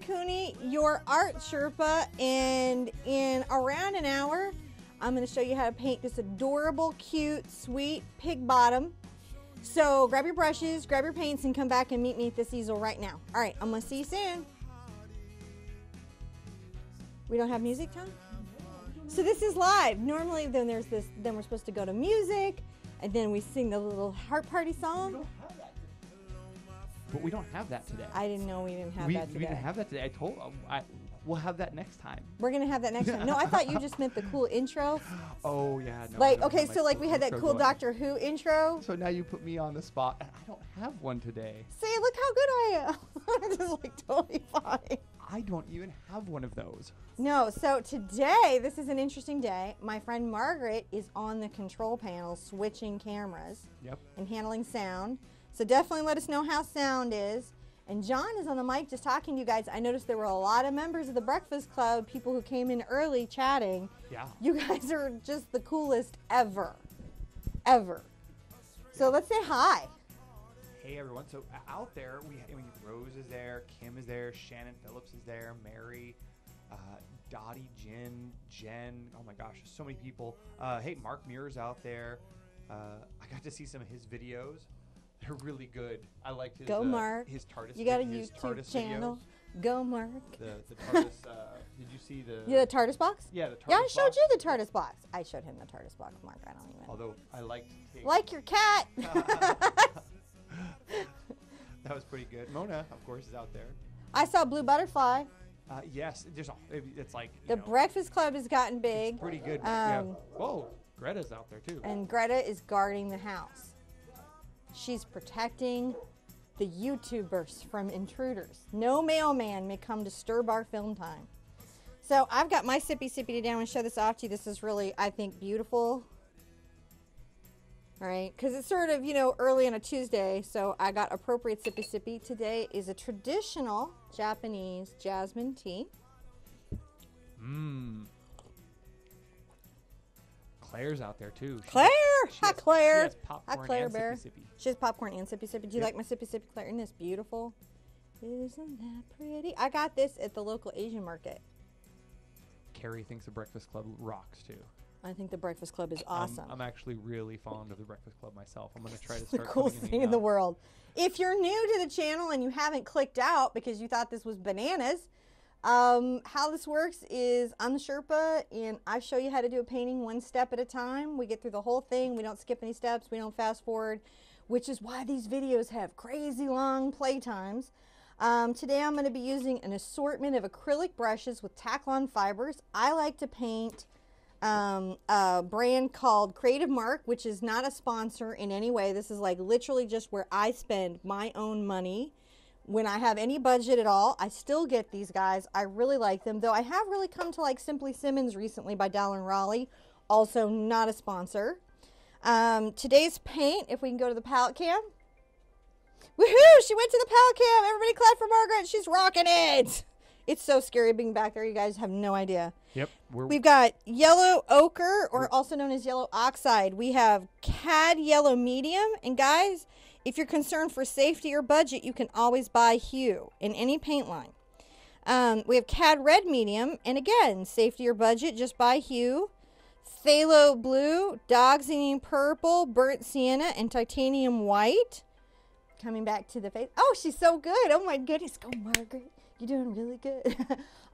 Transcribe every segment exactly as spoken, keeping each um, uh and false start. I'm Cooney, your Art Sherpa, and in around an hour, I'm going to show you how to paint this adorable, cute, sweet pig bottom. So grab your brushes, grab your paints, and come back and meet me at this easel right now. All right, I'm going to see you soon. We don't have music, Tom? So this is live. Normally, then there's this. Then we're supposed to go to music, and then we sing the little heart party song. But we don't have that today. I didn't know we didn't have we, that today. We didn't have that today. I told I we'll have that next time. We're going to have that next time. No, I thought you just meant the cool intro. Oh, yeah. No, like, okay, so like we had that cool going. Doctor Who intro. So now you put me on the spot, and I don't have one today. See, look how good I am. I'm just like totally fine. I don't even have one of those. No, so today, this is an interesting day. My friend Margaret is on the control panel switching cameras yep. and handling sound. So definitely let us know how sound is. And John is on the mic just talking to you guys. I noticed there were a lot of members of the Breakfast Club, people who came in early chatting. Yeah. You guys are just the coolest ever, ever. So let's say hi. Hey, everyone. So out there, we, I mean, Rose is there, Kim is there, Shannon Phillips is there, Mary, uh, Dottie, Jen, Jen. Oh, my gosh, so many people. Uh, hey, Mark Muir's out there. Uh, I got to see some of his videos. They're really good. I liked his, Go uh, Mark. his TARDIS You got a his YouTube TARDIS channel. Videos. Go Mark. The, the TARDIS, uh, did you see the... Yeah, the TARDIS box? Yeah, the TARDIS box. Yeah, I showed box. you the TARDIS box. I showed him the TARDIS box, Mark. I don't even... Although I liked... Tape. Like your cat! That was pretty good. Mona, of course, is out there. I saw Blue Butterfly. Uh, yes, there's a, it's like... The know, Breakfast Club has gotten big. It's pretty good. Um, yeah. Whoa, Greta's out there, too. And Greta is guarding the house. She's protecting the YouTubers from intruders. No mailman may come disturb our film time. So I've got my sippy sippy today. I'm going to show this off to you. This is really, I think, beautiful. All right, because it's sort of, you know, early on a Tuesday, so I got appropriate sippy sippy. Today is a traditional Japanese jasmine tea. Mmm. Claire's out there too. She Claire! She Hi, has, Claire! She has popcorn Hi, Claire and Bear. Sippy sippy. She has popcorn and sippy sippy. Do you yep. like my sippy sippy, Claire? Isn't this beautiful? Isn't that pretty? I got this at the local Asian market. Carrie thinks the Breakfast Club rocks too. I think the Breakfast Club is awesome. Um, I'm actually really fond of the Breakfast Club myself. I'm going to try to start the coolest thing in the world. If you're new to the channel and you haven't clicked out because you thought this was bananas, Um, how this works is I'm the Sherpa, and I show you how to do a painting one step at a time. We get through the whole thing. We don't skip any steps. We don't fast forward, which is why these videos have crazy long play times. Um, today I'm going to be using an assortment of acrylic brushes with Taclon fibers. I like to paint um, a brand called Creative Mark, which is not a sponsor in any way. This is like literally just where I spend my own money. When I have any budget at all, I still get these guys. I really like them, though I have really come to like Simply Simmons recently by Daler-Rowney, also not a sponsor. Um, today's paint, if we can go to the palette cam. Woohoo! She went to the palette cam! Everybody clap for Margaret! She's rocking it! It's so scary being back there. You guys have no idea. Yep. We're We've got yellow ochre, or also known as yellow oxide. We have cad yellow medium, and guys... If you're concerned for safety or budget, you can always buy hue in any paint line. Um, we have cad red medium, and again, safety or budget, just buy hue. Phthalo blue, dioxazine purple, burnt sienna, and titanium white. Coming back to the face. Oh, she's so good. Oh my goodness. Go, Margaret. You're doing really good.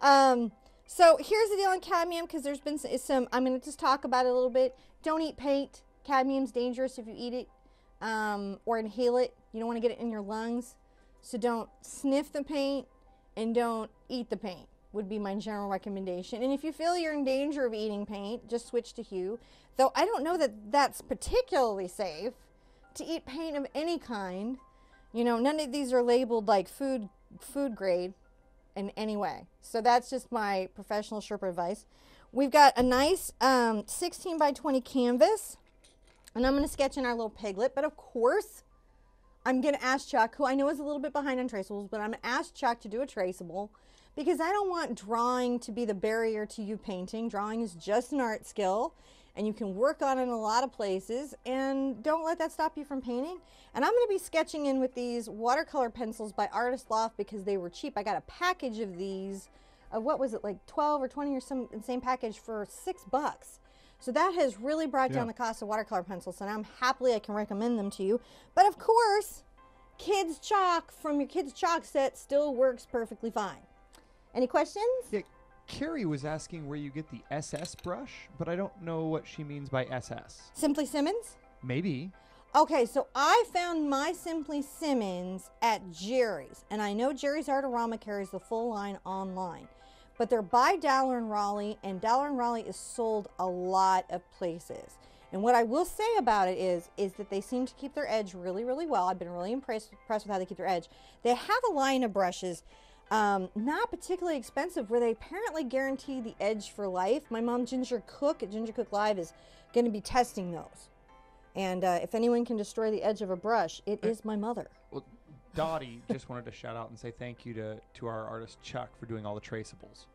um, so here's the deal on cadmium, because there's been some, I'm going to just talk about it a little bit. Don't eat paint. Cadmium's dangerous if you eat it. Um, or inhale it. You don't want to get it in your lungs, so don't sniff the paint and don't eat the paint would be my general recommendation. And if you feel you're in danger of eating paint, just switch to hue, though I don't know that that's particularly safe to eat paint of any kind. You know, none of these are labeled like food food grade in any way, so that's just my professional Sherpa advice. We've got a nice um, sixteen by twenty canvas. And I'm going to sketch in our little piglet, but of course, I'm going to ask Chuck, who I know is a little bit behind on traceables, but I'm going to ask Chuck to do a traceable because I don't want drawing to be the barrier to you painting. Drawing is just an art skill, and you can work on it in a lot of places, and don't let that stop you from painting. And I'm going to be sketching in with these watercolor pencils by Artist Loft because they were cheap. I got a package of these, of what was it, like twelve or twenty or some insane package for six bucks. So that has really brought yeah. down the cost of watercolor pencils, and I'm happily I can recommend them to you. But of course, kids' chalk from your kids' chalk set still works perfectly fine. Any questions? Yeah, Carrie was asking where you get the S S brush, but I don't know what she means by S S. Simply Simmons? Maybe. Okay, so I found my Simply Simmons at Jerry's, and I know Jerry's Artarama carries the full line online. But they're by Daler-Rowney, and Daler-Rowney is sold a lot of places. And what I will say about it is, is that they seem to keep their edge really, really well. I've been really impressed, impressed with how they keep their edge. They have a line of brushes, um, not particularly expensive, where they apparently guarantee the edge for life. My mom, Ginger Cook, at Ginger Cook Live, is going to be testing those. And uh, if anyone can destroy the edge of a brush, it is my mother. Well, Dottie just wanted to shout out and say thank you to, to our artist Chuck for doing all the traceables.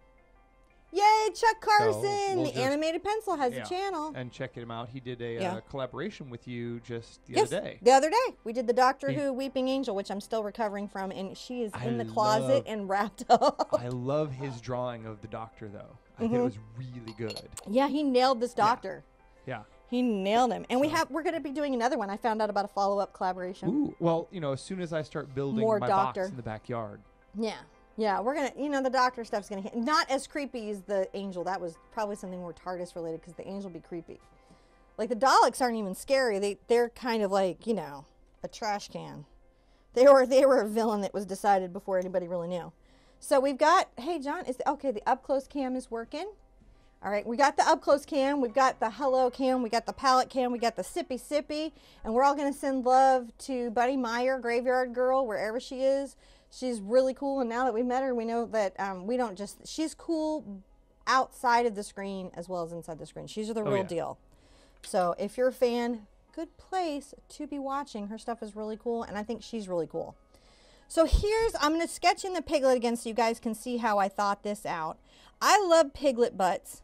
Yay, Chuck Carson! So we'll the Animated Pencil has yeah. a channel. And check him out. He did a yeah. uh, collaboration with you just the yes, other day. the other day. We did the Doctor Who Weeping Angel, which I'm still recovering from, and she is I in the closet and wrapped up. I love his drawing of the Doctor, though. I mm-hmm. think it was really good. Yeah, he nailed this Doctor. Yeah. yeah. He nailed him. And we have, we're going to be doing another one. I found out about a follow-up collaboration. Ooh, well, you know, as soon as I start building More my doctor. box in the backyard. Yeah. Yeah, we're going to, you know, the Doctor stuff's going to hit. Not as creepy as the Angel. That was probably something more TARDIS related because the Angel would be creepy. Like, the Daleks aren't even scary. They, they're kind of like, you know, a trash can. They were, they were a villain that was decided before anybody really knew. So we've got, hey, John, is the, okay, the up-close cam is working. All right, we got the up-close cam, we've got the hello cam, we got the palette cam, we got the sippy sippy, and we're all going to send love to Buddy Meyer, Graveyard Girl, wherever she is. She's really cool, and now that we've met her, we know that um, we don't just, she's cool outside of the screen as well as inside the screen. She's the oh, real yeah. deal. So if you're a fan, good place to be watching. Her stuff is really cool, and I think she's really cool. So here's, I'm going to sketch in the piglet again so you guys can see how I thought this out. I love piglet butts.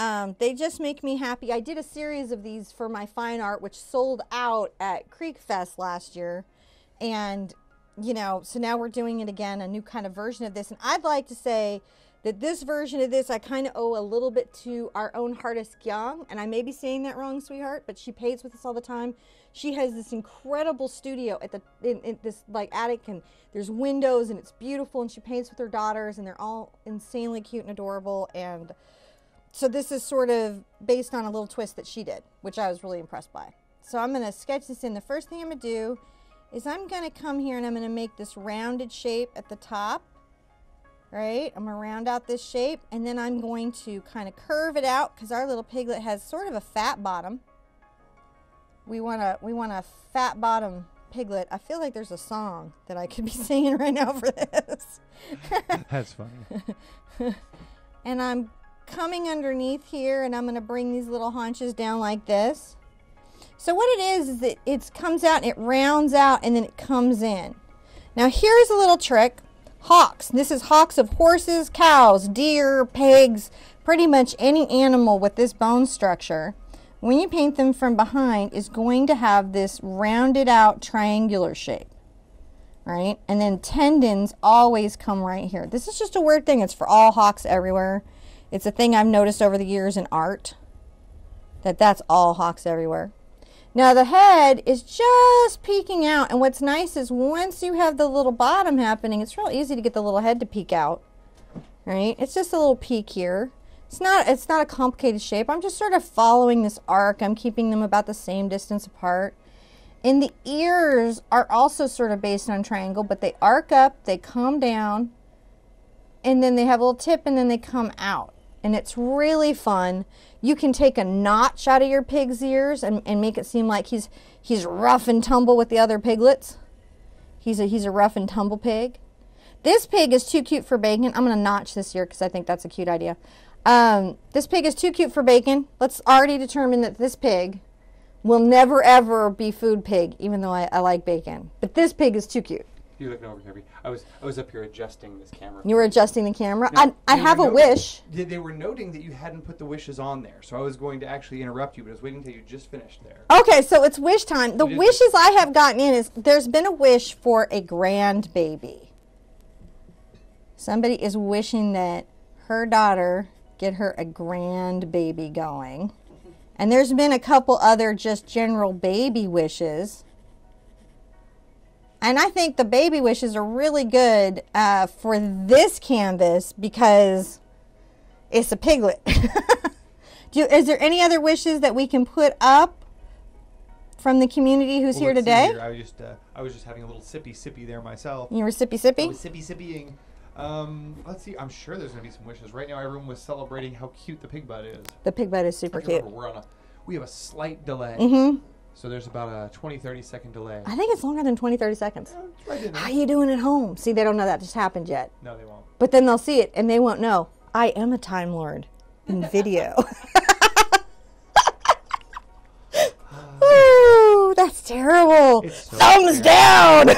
Um, they just make me happy. I did a series of these for my fine art, which sold out at Creek Fest last year. And, you know, so now we're doing it again, a new kind of version of this. And I'd like to say that this version of this, I kind of owe a little bit to our own artist, Young. And I may be saying that wrong, sweetheart, but she paints with us all the time. She has this incredible studio at the, in, in this like attic, and there's windows and it's beautiful. And she paints with her daughters, and they're all insanely cute and adorable. And so this is sort of based on a little twist that she did, which I was really impressed by. So I'm going to sketch this in. The first thing I'm going to do is I'm going to come here and I'm going to make this rounded shape at the top, right? I'm going to round out this shape, and then I'm going to kind of curve it out because our little piglet has sort of a fat bottom. We want a, we want a fat bottom piglet. I feel like there's a song that I could be singing right now for this. That's funny. And I'm coming underneath here, and I'm going to bring these little haunches down like this. So what it is is that it comes out and it rounds out and then it comes in. Now here's a little trick. Hocks. This is hocks of horses, cows, deer, pigs, pretty much any animal with this bone structure. When you paint them from behind, is going to have this rounded out triangular shape. Right? And then tendons always come right here. This is just a weird thing. It's for all hocks everywhere. It's a thing I've noticed over the years in art, that that's all hawks everywhere. Now the head is just peeking out, and what's nice is once you have the little bottom happening, it's real easy to get the little head to peek out, right? It's just a little peek here. It's not, it's not a complicated shape. I'm just sort of following this arc. I'm keeping them about the same distance apart. And the ears are also sort of based on triangle, but they arc up, they come down, and then they have a little tip, and then they come out. And it's really fun. You can take a notch out of your pig's ears and, and make it seem like he's he's rough and tumble with the other piglets. He's a, he's a rough and tumble pig. This pig is too cute for bacon. I'm going to notch this ear because I think that's a cute idea. Um, this pig is too cute for bacon. Let's already determine that this pig will never, ever be food pig, even though I, I like bacon. But this pig is too cute. You looking over to me? I was I was up here adjusting this camera. You were adjusting the camera. Now, I I have a noting, wish. They, they were noting that you hadn't put the wishes on there, so I was going to actually interrupt you, but I was waiting until you just finished there. Okay, so it's wish time. The wishes I have gotten in is there's been a wish for a grandbaby. Somebody is wishing that her daughter get her a grandbaby going, and there's been a couple other just general baby wishes. And I think the baby wishes are really good uh, for this canvas because it's a piglet. Do, is there any other wishes that we can put up from the community who's well, here today? Here. I was just uh, I was just having a little sippy sippy there myself. You were sippy sippy? I was sippy sippying. Um, let's see. I'm sure there's gonna be some wishes. Right now, everyone was celebrating how cute the pig butt is. The pig butt is super cute. We're on a, we have a slight delay. Mm-hmm. So there's about a twenty, thirty second delay. I think it's longer than twenty, thirty seconds. Yeah, I didn't. How are you doing at home? See, they don't know that just happened yet. No, they won't. But then they'll see it, and they won't know. I am a Time Lord in video. Ooh, that's terrible. It's so Thumbs terrible. down.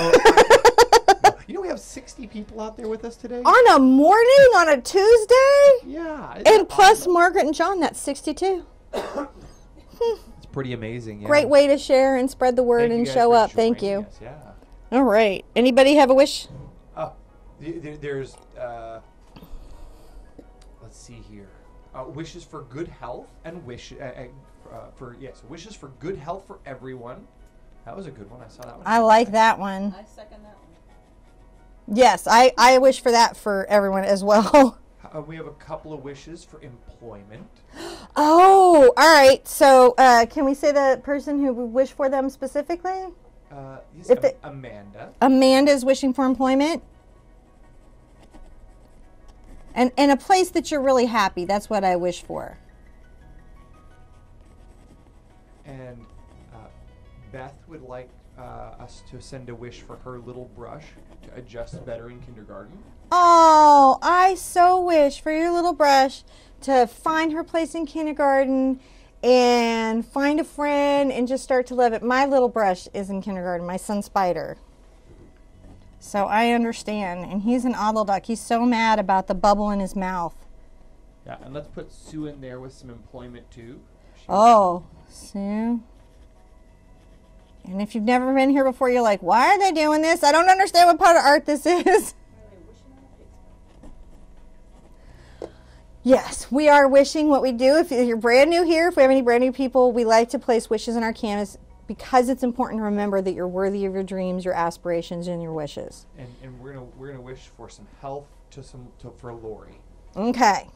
Oh, you know we have sixty people out there with us today? On a morning? On a Tuesday? Yeah. And plus awesome. Margaret and John, that's sixty-two. hmm. Pretty amazing. Yeah. Great way to share and spread the word and show up. Thank you. Us, yeah. All right. Anybody have a wish? Uh, there, there's, uh, let's see here. Uh, wishes for good health and wish uh, uh, for yes, wishes for good health for everyone. That was a good one. I saw that one. I like that one. I second that one. Yes, I I wish for that for everyone as well. Uh, we have a couple of wishes for employment. Oh, all right. So uh, can we say the person who wished for them specifically? Uh, yes, if am the, Amanda. Amanda's wishing for employment. And, and a place that you're really happy. That's what I wish for. And uh, Beth would like uh, us to send a wish for her little brush to adjust better in kindergarten. Oh, I so wish for your little brush to find her place in kindergarten and find a friend and just start to love it. My little brush is in kindergarten, my son Spider. So I understand. And he's an oddle duck. He's so mad about the bubble in his mouth. Yeah, and let's put Sue in there with some employment too. She oh, Sue. And if you've never been here before, you're like, why are they doing this? I don't understand what part of art this is. Yes, we are wishing what we do. If you're brand new here, if we have any brand new people, we like to place wishes in our canvas because it's important to remember that you're worthy of your dreams, your aspirations, and your wishes. And, and we're gonna we're gonna wish for some health to some to, for Lori. Okay.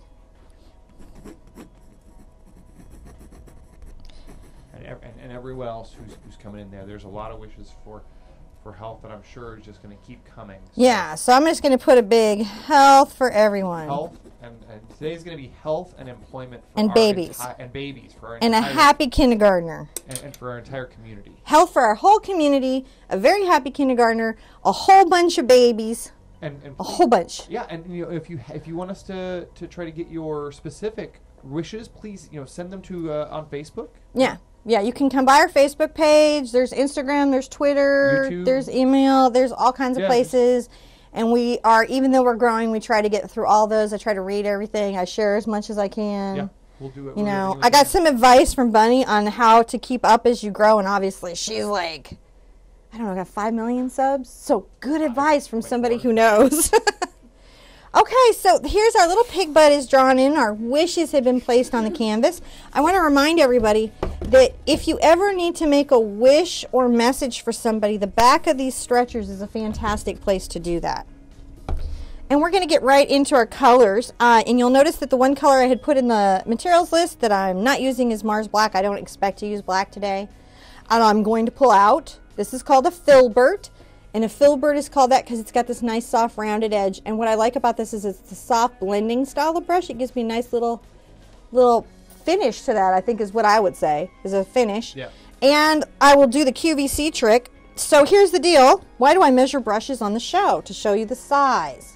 And, and, and everyone else who's who's coming in there, there's a lot of wishes for for health that I'm sure is just gonna keep coming. So. Yeah, so I'm just gonna put a big health for everyone. Health. And, and today's going to be health and employment for and our babies and babies for our and entire, a happy kindergartner and, and for our entire community. Health for our whole community, a very happy kindergartner, a whole bunch of babies, and, and a whole bunch. Yeah, and you know, if you if you want us to to try to get your specific wishes, please you know send them to uh, on Facebook. Yeah, yeah, you can come by our Facebook page. There's Instagram, there's Twitter, YouTube. There's email, there's all kinds of yeah, places. And we are, even though we're growing, we try to get through all those. I try to read everything. I share as much as I can. Yeah, we'll do it. You know, I got some advice from Bunny on how to keep up as you grow. And obviously, she's like, I don't know, got five million subs. So good advice from somebody who knows. Okay, so here's our little pig butt is drawn in. Our wishes have been placed on the canvas. I want to remind everybody that if you ever need to make a wish or message for somebody, the back of these stretchers is a fantastic place to do that. And we're going to get right into our colors. Uh, and you'll notice that the one color I had put in the materials list that I'm not using is Mars Black. I don't expect to use black today. And I'm going to pull out. This is called a filbert. And a filbert is called that because it's got this nice soft rounded edge. And what I like about this is it's a soft blending style of brush. It gives me a nice little little finish to that, I think is what I would say, is a finish. Yeah. And I will do the Q V C trick. So here's the deal. Why do I measure brushes on the show? To show you the size.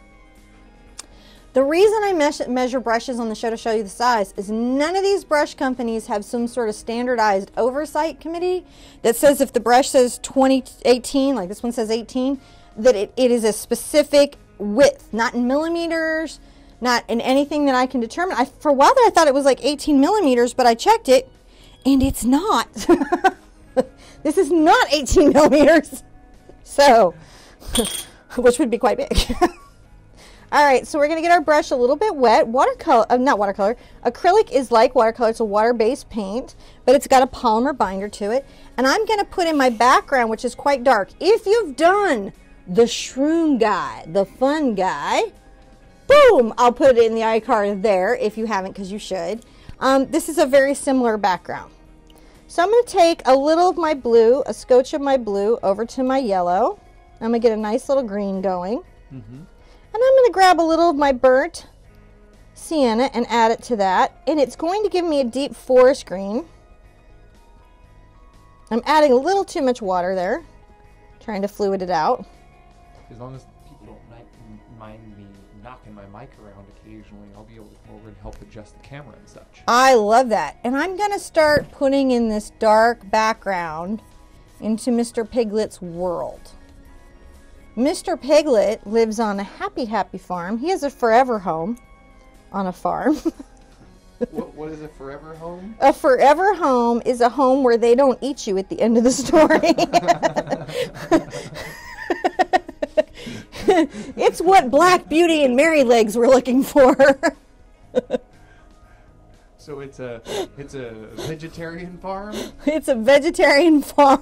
The reason I me measure brushes on the show to show you the size is none of these brush companies have some sort of standardized oversight committee that says if the brush says twenty, eighteen, like this one says eighteen, that it, it is a specific width, not in millimeters, not in anything that I can determine. I, for a while there, I thought it was like eighteen millimeters, but I checked it, and it's not. This is not eighteen millimeters, so, which would be quite big. All right, so we're gonna get our brush a little bit wet. Watercolor, uh, not watercolor, acrylic is like watercolor, it's a water-based paint, but it's got a polymer binder to it. And I'm gonna put in my background, which is quite dark. If you've done the shroom guy, the fun guy, boom, I'll put it in the iCard there if you haven't, because you should. Um, this is a very similar background. So I'm gonna take a little of my blue, a scotch of my blue over to my yellow. I'm gonna get a nice little green going. Mm-hmm. And I'm going to grab a little of my burnt sienna and add it to that. And it's going to give me a deep forest green. I'm adding a little too much water there. Trying to fluid it out. As long as people don't mind me knocking my mic around occasionally, I'll be able to come over and help adjust the camera and such. I love that. And I'm going to start putting in this dark background into Mister Piglet's world. Mister Piglet lives on a happy, happy farm. He has a forever home on a farm. what, what is a forever home? A forever home is a home where they don't eat you at the end of the story. It's what Black Beauty and Mary Legs were looking for. So it's a, it's a vegetarian farm? It's a vegetarian farm.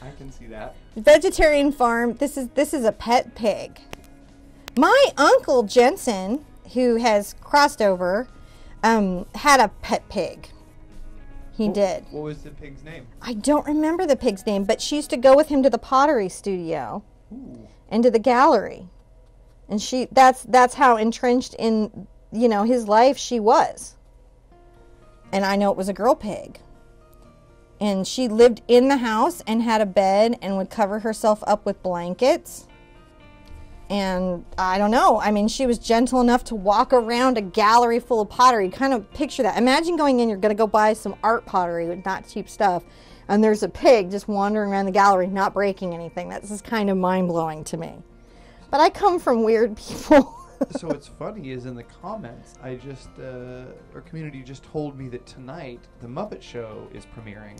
I can see that. Vegetarian farm. This is this is a pet pig. My uncle Jensen, who has crossed over, um, had a pet pig. He what, did. What was the pig's name? I don't remember the pig's name, but she used to go with him to the pottery studio. Ooh. And to the gallery, and she that's that's how entrenched in you know his life she was. And I know it was a girl pig. And she lived in the house and had a bed and would cover herself up with blankets. And I don't know. I mean, she was gentle enough to walk around a gallery full of pottery. Kind of picture that. Imagine going in, you're going to go buy some art pottery with not cheap stuff. And there's a pig just wandering around the gallery, not breaking anything. That's just kind of mind-blowing to me. But I come from weird people. So what's funny is in the comments, I just, uh, our community just told me that tonight The Muppet Show is premiering.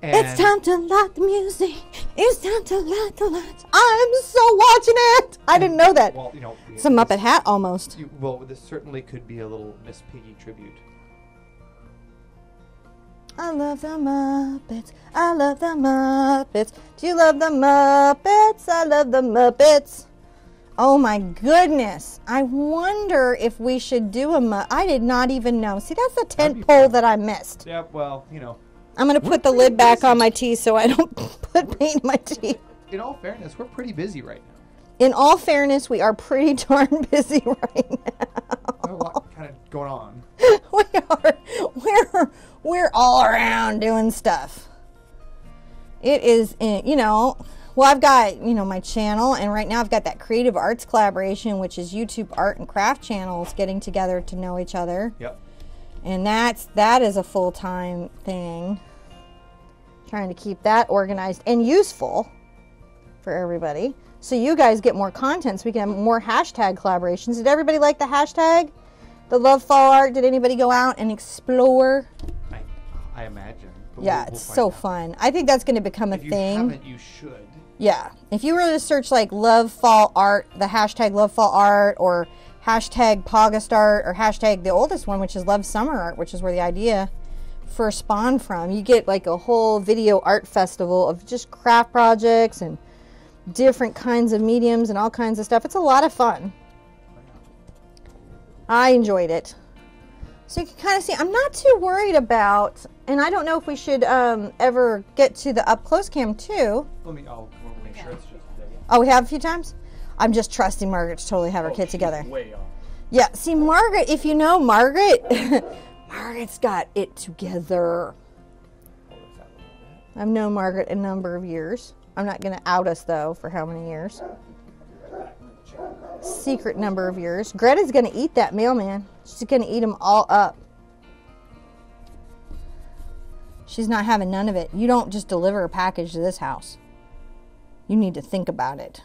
It's time to light the music. It's time to light the lights. I'm so watching it. I didn't know that. Well, you know, it's a Muppet hat almost. You, well, this certainly could be a little Miss Piggy tribute. I love the Muppets. I love the Muppets. Do you love the Muppets? I love the Muppets. Oh my goodness. I wonder if we should do a mu- I did not even know. See, that's the tent pole that I missed. Yeah, well, you know. I'm going to put the lid back on my tea so I don't put paint in my tea. In all fairness, we're pretty busy right now. In all fairness, we are pretty darn busy right now. There's a lot kind of going on. We are. We're, we're all around doing stuff. It is, in, you know... Well, I've got, you know, my channel, and right now I've got that Creative Arts Collaboration, which is YouTube art and craft channels getting together to know each other. Yep. And that's, that is a full-time thing. Trying to keep that organized and useful for everybody. So you guys get more content, so we can have more hashtag collaborations. Did everybody like the hashtag? The Love Fall Art? Did anybody go out and explore? I, I imagine. Yeah, we'll, we'll it's so out. fun. I think that's going to become a if you thing. Haven't, you should. Yeah. If you were to search like Love Fall Art, the hashtag Love Fall Art, or hashtag Pogast Art, or hashtag the oldest one, which is Love Summer Art, which is where the idea first spawned from, you get like a whole video art festival of just craft projects and different kinds of mediums and all kinds of stuff. It's a lot of fun. I enjoyed it. So you can kind of see, I'm not too worried about, and I don't know if we should um, ever get to the up-close cam too. Let me, I'll make sure it's just there. Oh, we have a few times? I'm just trusting Margaret to totally have her oh, kid together. Way off. Yeah, see Margaret, if you know Margaret, Margaret's got it together. I've known Margaret a number of years. I'm not going to out us though for how many years. Secret number of years. Greta's going to eat that mailman. She's going to eat them all up. She's not having none of it. You don't just deliver a package to this house. you need to think about it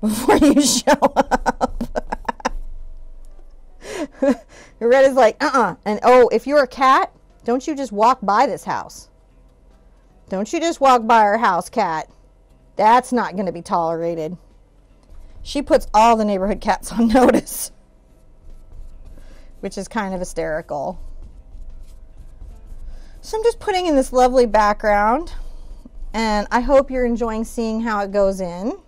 before you show up. Red is like, uh-uh. And, oh, if you're a cat, don't you just walk by this house. Don't you just walk by our house, cat. That's not going to be tolerated. She puts all the neighborhood cats on notice, which is kind of hysterical. So I'm just putting in this lovely background, and I hope you're enjoying seeing how it goes in.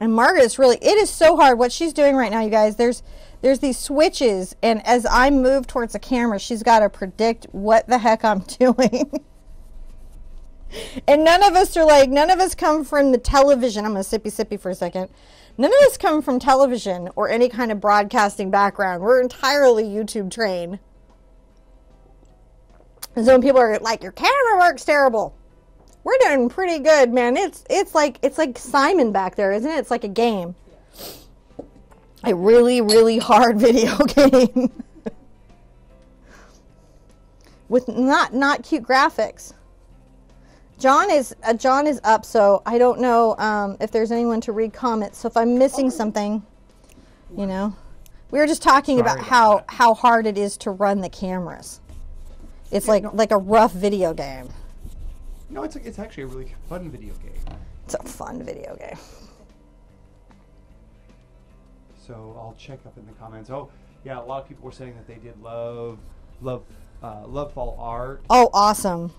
And Margaret is really, it is so hard what she's doing right now, you guys. There's there's these switches, and as I move towards the camera, she's got to predict what the heck I'm doing. And none of us are like, none of us come from the television. I'm going to sippy sippy for a second. None of us come from television or any kind of broadcasting background. We're entirely YouTube trained. And so when people are like, your camera works terrible. We're doing pretty good, man. It's it's like it's like Simon back there, isn't it? It's like a game. A really, really hard video game. With not not cute graphics. John is uh, John is up, so I don't know um, if there's anyone to read comments. So if I'm missing something, you know. We were just talking Sorry about how about how hard it is to run the cameras. It's yeah, like no. like a rough video game. No, it's a, it's actually a really fun video game. It's a fun video game. So I'll check up in the comments. Oh, yeah, a lot of people were saying that they did love, love, uh, love fall art. Oh, awesome!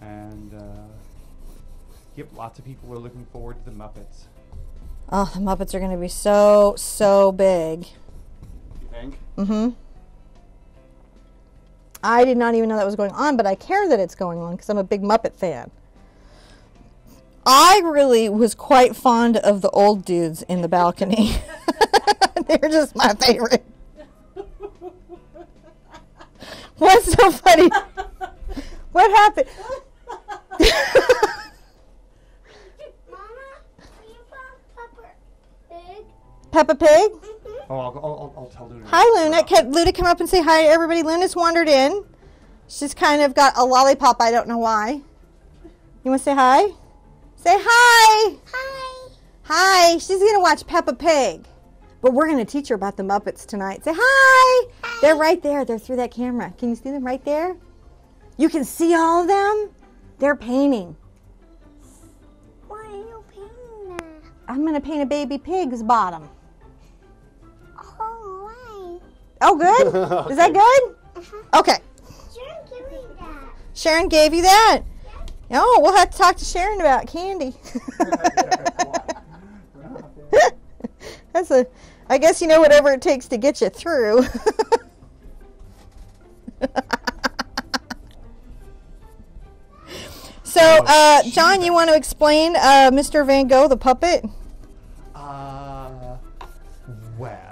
And uh, yep, lots of people were looking forward to the Muppets. Oh, the Muppets are going to be so so big. You think? Mm-hmm. I did not even know that was going on, but I care that it's going on because I'm a big Muppet fan. I really was quite fond of the old dudes in the balcony. They're just my favorite. What's so funny? What happened? Mama, will you call Peppa Pig? Peppa Pig? Oh, I'll, I'll, I'll tell Luna. Hi, Luna. Can Luna come up and say hi to everybody? Luna's wandered in. She's kind of got a lollipop. I don't know why. You want to say hi? Say hi. Hi. Hi. She's going to watch Peppa Pig. But we're going to teach her about the Muppets tonight. Say hi. Hi. They're right there. They're through that camera. Can you see them right there? You can see all of them? They're painting. Why are you painting that? I'm going to paint a baby pig's bottom. Oh, good? Okay. Is that good? Uh-huh. Okay. Sharon gave me that. Sharon gave you that? Yeah. Oh, we'll have to talk to Sharon about candy. That's a, I guess you know whatever it takes to get you through. So, uh, John, you want to explain uh, Mister Van Gogh, the puppet? Uh, well.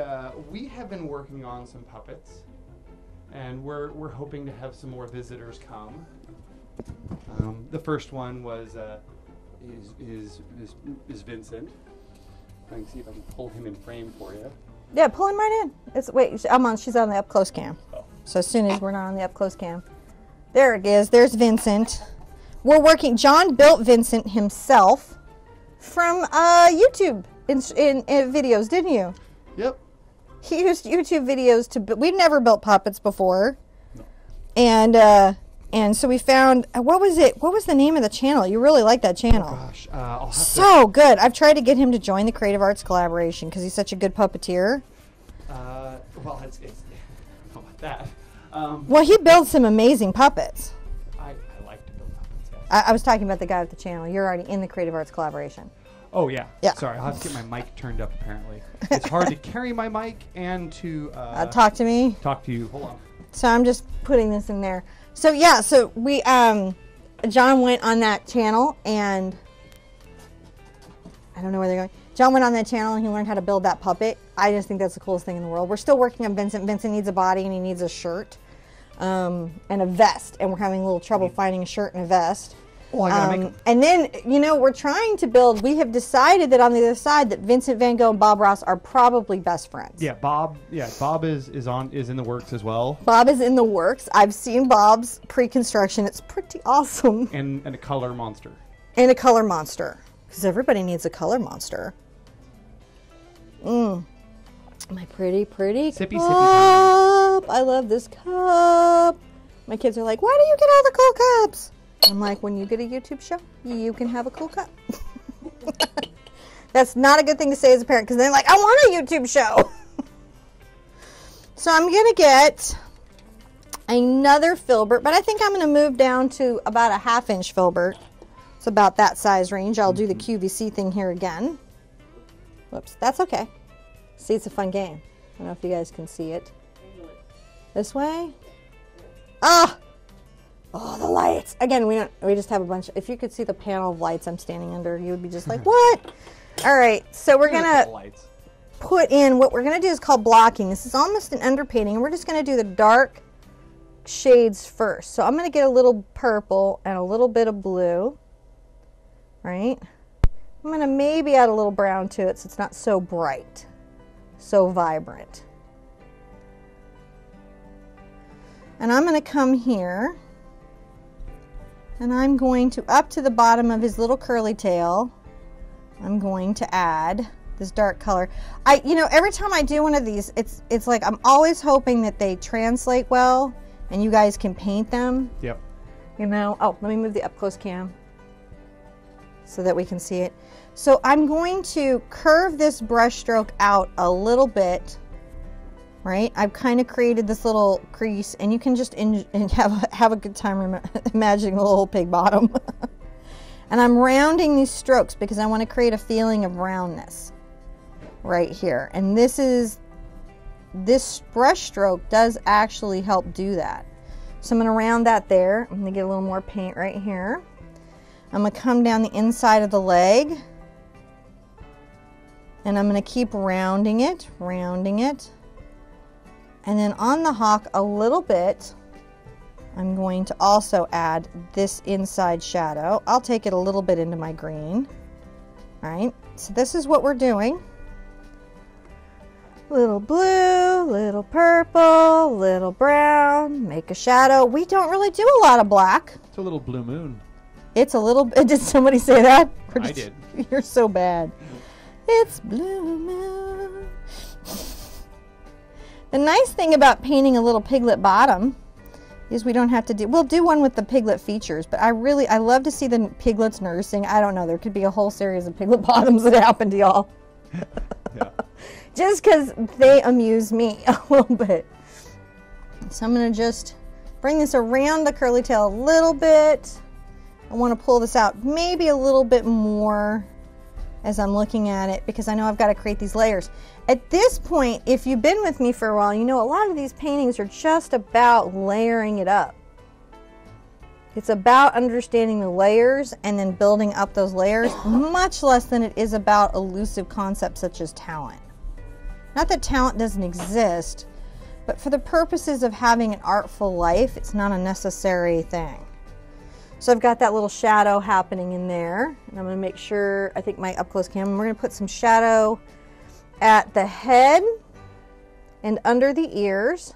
Uh, we have been working on some puppets, and we're we're hoping to have some more visitors come. Um, the first one was uh, is, is is is Vincent. I can see if I can pull him in frame for you. Yeah, pull him right in. It's wait, I'm on. She's on the up close cam. Oh. So as soon as we're not on the up close cam, there it is. There's Vincent. We're working. John built Vincent himself from uh, YouTube in, in, in videos, didn't you? Yep. He used YouTube videos to, we'd never built puppets before. No. And uh, and so we found, what was it? What was the name of the channel? You really like that channel. Oh gosh. Uh, I'll have so to... good. I've tried to get him to join the Creative Arts Collaboration because he's such a good puppeteer. Uh, well, it's, it's, I don't know about that. Um, well, he builds some amazing puppets. I, I like to build puppets, yes. I, I was talking about the guy with the channel. You're already in the Creative Arts Collaboration. Oh, yeah. Yeah. Sorry, I'll have to get my mic turned up, apparently. It's hard to carry my mic and to... Uh, uh, talk to me? Talk to you. Hold on. So I'm just putting this in there. So, yeah, so we... Um, John went on that channel, and... I don't know where they're going. John went on that channel, and he learned how to build that puppet. I just think that's the coolest thing in the world. We're still working on Vincent. Vincent needs a body, and he needs a shirt um, and a vest, and we're having a little trouble finding a shirt and a vest. Oh, I gotta um, make them. And then, you know, we're trying to build, we have decided that on the other side that Vincent van Gogh and Bob Ross are probably best friends. Yeah, Bob, yeah, Bob is, is on is in the works as well. Bob is in the works. I've seen Bob's pre-construction. It's pretty awesome. And, and a color monster. And a color monster. Because everybody needs a color monster. Mmm. My pretty, pretty sippy, cup. Sippy. I love this cup. My kids are like, why do you get all the cool cups? I'm like, when you get a YouTube show, you can have a cool cup. That's not a good thing to say as a parent, because they're like, I want a YouTube show. So I'm going to get another filbert, but I think I'm going to move down to about a half inch filbert. It's about that size range. I'll do the Q V C thing here again. Whoops, that's okay. See, it's a fun game. I don't know if you guys can see it. This way? Ah! Oh, the lights! Again, we don't. We just have a bunch. Of, if you could see the panel of lights I'm standing under, you would be just like, what? All right, so we're gonna put in, what we're gonna do is called blocking. This is almost an underpainting, and we're just gonna do the dark shades first. So I'm gonna get a little purple and a little bit of blue, right? I'm gonna maybe add a little brown to it so it's not so bright, so vibrant. And I'm gonna come here, and I'm going to, up to the bottom of his little curly tail, I'm going to add this dark color. I, you know, every time I do one of these, it's it's like I'm always hoping that they translate well and you guys can paint them. Yep. You know, oh, let me move the up close cam so that we can see it. So I'm going to curve this brush stroke out a little bit, right? I've kind of created this little crease, and you can just in, in have, a, have a good time imagining the little pig bottom. And I'm rounding these strokes because I want to create a feeling of roundness right here. And this is, this brush stroke does actually help do that. So I'm going to round that there. I'm going to get a little more paint right here. I'm going to come down the inside of the leg, and I'm going to keep rounding it, rounding it. And then on the hawk a little bit, I'm going to also add this inside shadow. I'll take it a little bit into my green. All right, so this is what we're doing. Little blue, little purple, little brown, make a shadow. We don't really do a lot of black. It's a little blue moon. It's a little, did somebody say that? Or did I did. You, you're so bad. It's blue moon. The nice thing about painting a little piglet bottom is we don't have to do, we'll do one with the piglet features, but I really, I love to see the piglets nursing. I don't know, there could be a whole series of piglet bottoms that happen to y'all. Yeah. Just because they amuse me a little bit. So I'm going to just bring this around the curly tail a little bit. I want to pull this out maybe a little bit more as I'm looking at it, because I know I've got to create these layers. At this point, if you've been with me for a while, you know a lot of these paintings are just about layering it up. It's about understanding the layers and then building up those layers, much less than it is about elusive concepts such as talent. Not that talent doesn't exist, but for the purposes of having an artful life, it's not a necessary thing. So I've got that little shadow happening in there, and I'm going to make sure, I think my up-close camera, we're going to put some shadow at the head and under the ears.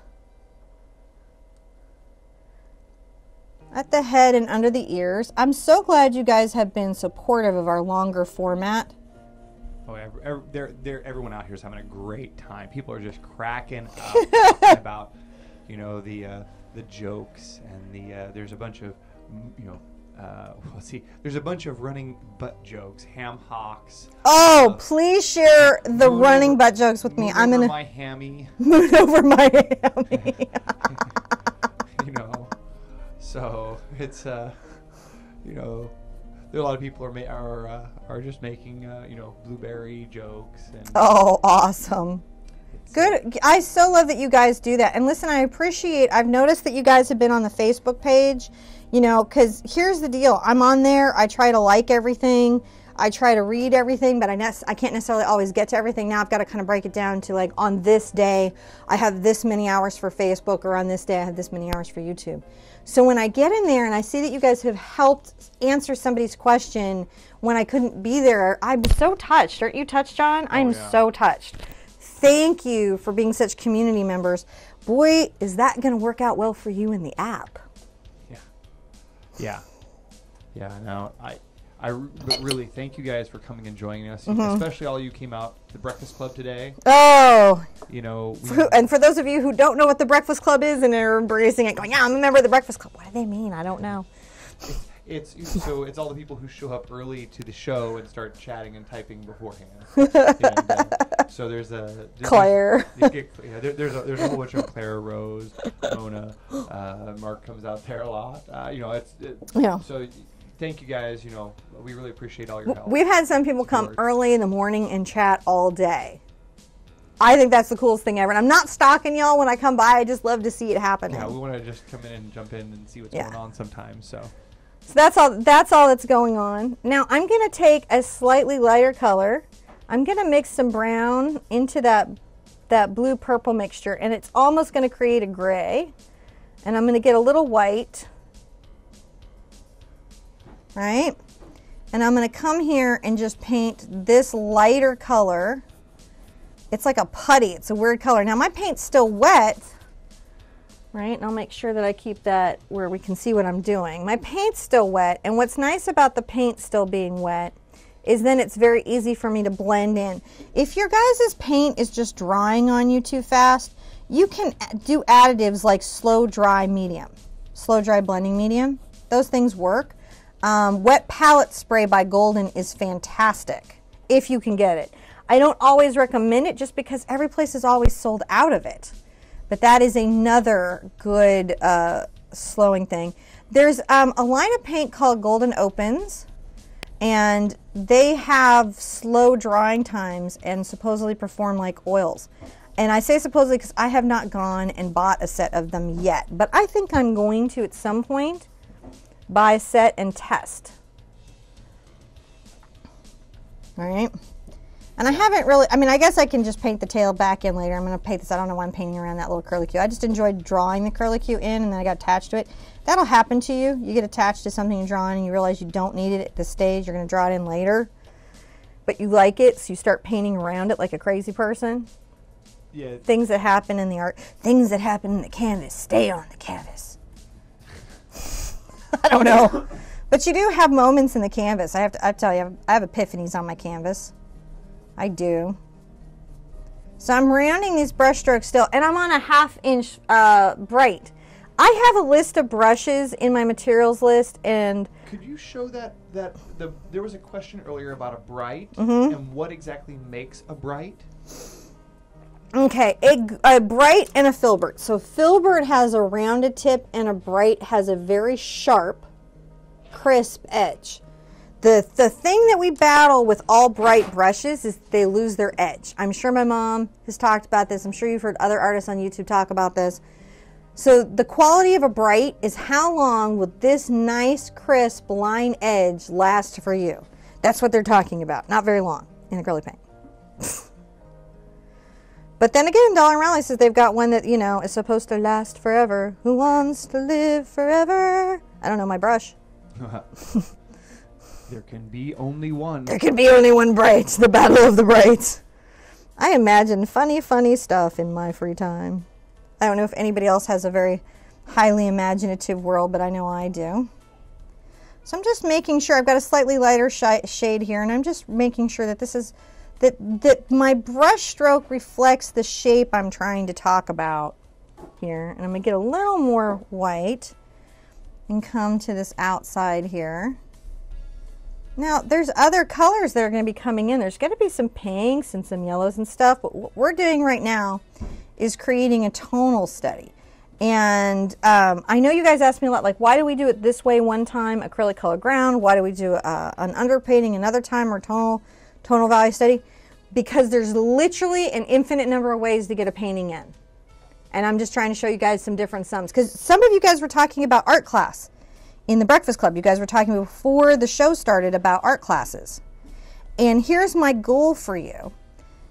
At the head and under the ears. I'm so glad you guys have been supportive of our longer format. Oh, every, every, they're, they're, everyone out here is having a great time. People are just cracking up about, you know, the, uh, the jokes, and the uh, there's a bunch of, you know, uh, let's see, there's a bunch of running butt jokes, ham hocks. Oh, uh, please share the running over, butt jokes with me. I'm gonna my hammy. Moon over my hammy. You know, so it's uh, you know, there are a lot of people are are uh, are just making uh, you know, blueberry jokes. And oh, awesome. Good. I so love that you guys do that. And listen, I appreciate, I've noticed that you guys have been on the Facebook page, you know, because here's the deal. I'm on there. I try to like everything. I try to read everything, but I, ne I can't necessarily always get to everything. Now I've got to kind of break it down to, like, on this day, I have this many hours for Facebook, or on this day, I have this many hours for YouTube. So when I get in there and I see that you guys have helped answer somebody's question when I couldn't be there, I'm so touched. Aren't you touched, John? Oh, I'm yeah. so touched. Thank you for being such community members. Boy, is that going to work out well for you in the app. Yeah. Yeah. Yeah, no, I... I really thank you guys for coming and joining us, mm-hmm. especially all you came out to the Breakfast Club today. Oh! You know, we for, and for those of you who don't know what the Breakfast Club is and are embracing it, going, "Yeah, I'm a member of the Breakfast Club." What do they mean? I don't know. It's, it's so it's all the people who show up early to the show and start chatting and typing beforehand. and, uh, so there's a there's Claire. There's, yeah, there, there's a there's a whole bunch of Claire, Rose, Mona, uh, Mark comes out there a lot. Uh, you know, it's it, yeah. So. Thank you guys, you know, we really appreciate all your help. We've had some people come early in the morning and chat all day. I think that's the coolest thing ever. And I'm not stalking y'all when I come by. I just love to see it happening. Yeah, we want to just come in and jump in and see what's yeah. going on sometimes. So So that's all that's all that's going on. Now I'm gonna take a slightly lighter color. I'm gonna mix some brown into that that blue purple mixture, and it's almost gonna create a gray. And I'm gonna get a little white. Right? And I'm going to come here and just paint this lighter color. It's like a putty. It's a weird color. Now my paint's still wet, right? And I'll make sure that I keep that where we can see what I'm doing. My paint's still wet, and what's nice about the paint still being wet is then it's very easy for me to blend in. If your guys' paint is just drying on you too fast, you can do additives like slow dry medium, slow dry blending medium. Those things work. Um, wet palette spray by Golden is fantastic if you can get it. I don't always recommend it just because every place is always sold out of it, but that is another good uh, slowing thing. There's um, a line of paint called Golden Opens, and they have slow drying times and supposedly perform like oils. And I say supposedly because I have not gone and bought a set of them yet, but I think I'm going to at some point. Buy a set and test. All right. And I haven't really, I mean, I guess I can just paint the tail back in later. I'm going to paint this. I don't know why I'm painting around that little curlicue. I just enjoyed drawing the curlicue in, and then I got attached to it. That'll happen to you. You get attached to something you're drawing and you realize you don't need it at this stage. You're going to draw it in later. But you like it, so you start painting around it like a crazy person. Yeah. Things that happen in the art, things that happen in the canvas stay on the canvas. I don't know. But you do have moments in the canvas. I have to I tell you, I have epiphanies on my canvas. I do. So I'm rounding these brush strokes still, and I'm on a half inch uh, bright. I have a list of brushes in my materials list, and could you show that, that the, there was a question earlier about a bright, mm-hmm. and what exactly makes a bright? Okay, a, a bright and a filbert. So filbert has a rounded tip, and a bright has a very sharp, crisp edge. The, the thing that we battle with all bright brushes is they lose their edge. I'm sure my mom has talked about this. I'm sure you've heard other artists on YouTube talk about this. So the quality of a bright is how long will this nice, crisp line edge last for you? That's what they're talking about. Not very long in a girly paint. But then again, Daler-Rowney says they've got one that, you know, is supposed to last forever. Who wants to live forever? I don't know my brush. There can be only one. There can be only one bright. The battle of the bright. I imagine funny, funny stuff in my free time. I don't know if anybody else has a very highly imaginative world, but I know I do. So I'm just making sure. I've got a slightly lighter sh shade here, and I'm just making sure that this is... That, that my brush stroke reflects the shape I'm trying to talk about here. And I'm going to get a little more white and come to this outside here. Now, there's other colors that are going to be coming in. There's going to be some pinks and some yellows and stuff. But what we're doing right now is creating a tonal study. And um, I know you guys asked me a lot, like, why do we do it this way one time, acrylic color ground? Why do we do uh, an underpainting another time, or tonal? Tonal value study, because there's literally an infinite number of ways to get a painting in. And I'm just trying to show you guys some different sums, because some of you guys were talking about art class in the Breakfast Club. You guys were talking before the show started about art classes. And here's my goal for you,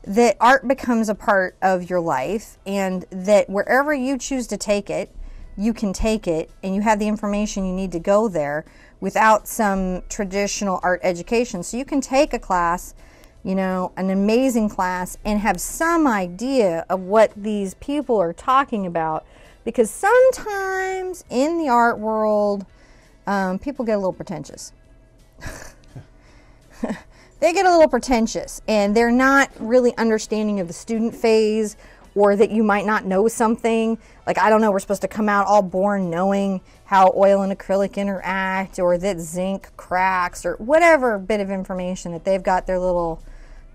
that art becomes a part of your life, and that wherever you choose to take it, you can take it, and you have the information you need to go there without some traditional art education. So you can take a class, you know, an amazing class, and have some idea of what these people are talking about, because sometimes in the art world, um, people get a little pretentious. They get a little pretentious, and they're not really understanding of the student phase, or that you might not know something. Like, I don't know, we're supposed to come out all born knowing how oil and acrylic interact, or that zinc cracks, or whatever bit of information that they've got their little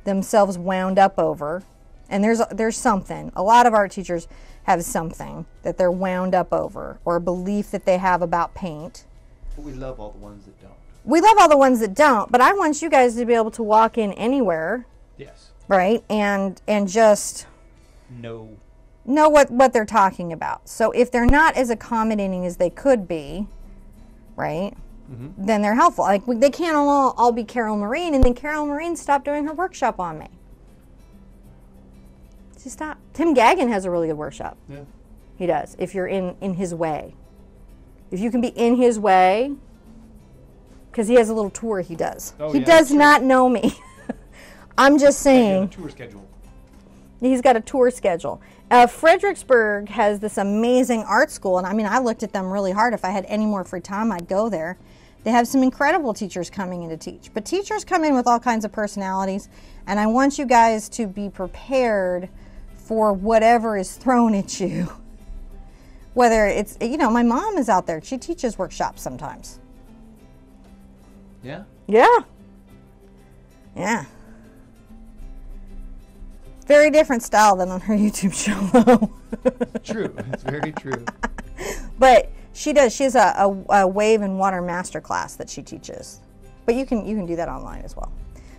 themselves wound up over. And there's, there's something. A lot of art teachers have something that they're wound up over, or a belief that they have about paint. But we love all the ones that don't. We love all the ones that don't, but I want you guys to be able to walk in anywhere. Yes. Right? And and just know know what, what they're talking about. So if they're not as accommodating as they could be, right, mm-hmm. then they're helpful. Like, they can't all, all be Carol Marine, and then Carol Marine stopped doing her workshop on me. She stopped. Tim Gagnon has a really good workshop. Yeah. He does, if you're in, in his way. If you can be in his way... Because he has a little tour he does. Oh, he yeah, does not know me. I'm just saying. He's got a tour schedule. He's got a tour schedule. Uh, Fredericksburg has this amazing art school. And I mean, I looked at them really hard. If I had any more free time, I'd go there. They have some incredible teachers coming in to teach. But teachers come in with all kinds of personalities. And I want you guys to be prepared for whatever is thrown at you. Whether it's, you know, my mom is out there. She teaches workshops sometimes. Yeah? Yeah. Yeah. Very different style than on her YouTube show, though. True. It's very true. But she does. She has a, a, a wave and water master class that she teaches. But you can, you can do that online as well.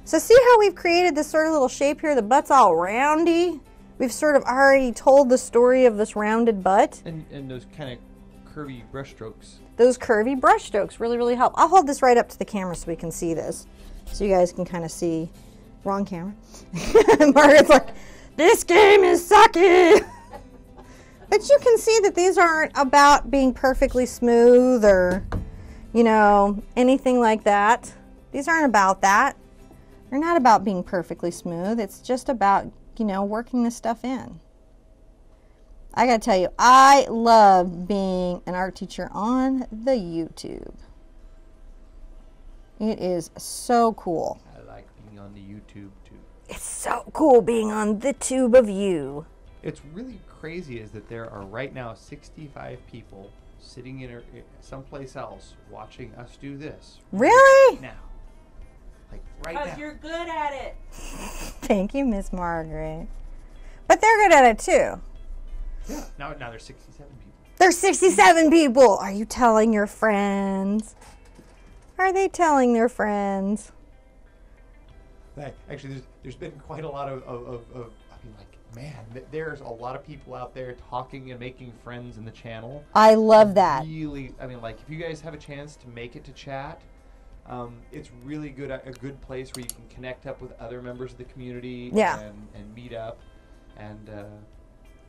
So see how we've created this sort of little shape here? The butt's all roundy. We've sort of already told the story of this rounded butt. And, and those kind of... curvy brush strokes. Those curvy brush strokes really, really help. I'll hold this right up to the camera so we can see this. So you guys can kind of see. Wrong camera. Margaret's like, this game is sucky. But you can see that these aren't about being perfectly smooth or, you know, anything like that. These aren't about that. They're not about being perfectly smooth. It's just about, you know, working this stuff in. I gotta tell you, I love being an art teacher on the YouTube. It is so cool. I like being on the YouTube too. It's so cool being on the tube of you. It's really crazy is that there are right now sixty-five people sitting in someplace else watching us do this. Really? Right now. Like right now. Because you're good at it. Thank you, Miss Margaret. But they're good at it too. Yeah. Now, now there's sixty-seven people. There's sixty-seven people! Are you telling your friends? Are they telling their friends? Actually, there's, there's been quite a lot of, of, of, of, I mean, like, man, there's a lot of people out there talking and making friends in the channel. I love that. Really, I mean, like, if you guys have a chance to make it to chat, um, it's really good, a good place where you can connect up with other members of the community. Yeah. And, and meet up. And, uh...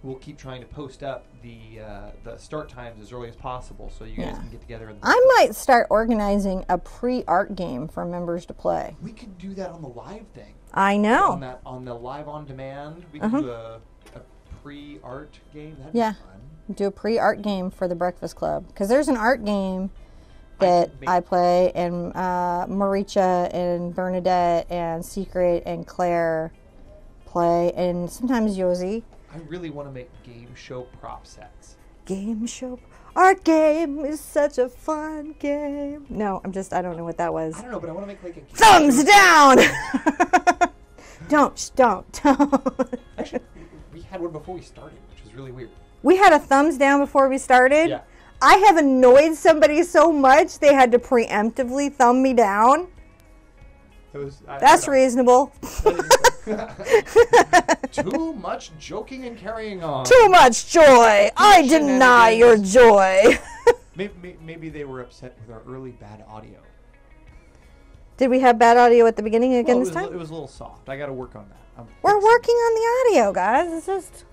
we'll keep trying to post up the uh, the start times as early as possible, so you guys yeah. can get together. In the I might start organizing a pre-art game for members to play. We could do that on the live thing. I know. On that, on the live on demand, we uh-huh. could do a, a pre-art game. That'd yeah. be fun. Do a pre-art game for the Breakfast Club, because there's an art game that I, I play, and uh, Maricha and Bernadette and Secret and Claire play, and sometimes Josie. I really want to make game show prop sets. Game show. Art game is such a fun game. No, I'm just, I don't know what that was. I don't know, but I want to make like a game Thumbs game. down! don't, don't, don't. Actually, we had one before we started, which was really weird. We had a thumbs down before we started? Yeah. I have annoyed somebody so much they had to preemptively thumb me down. It was, I, That's I reasonable. Too much joking and carrying on. Too much joy. I deny your joy. maybe, maybe they were upset with our early bad audio. Did we have bad audio at the beginning again well, this was, time? It was a little soft. I got to work on that. I'm We're fixing. working on the audio, guys. It's just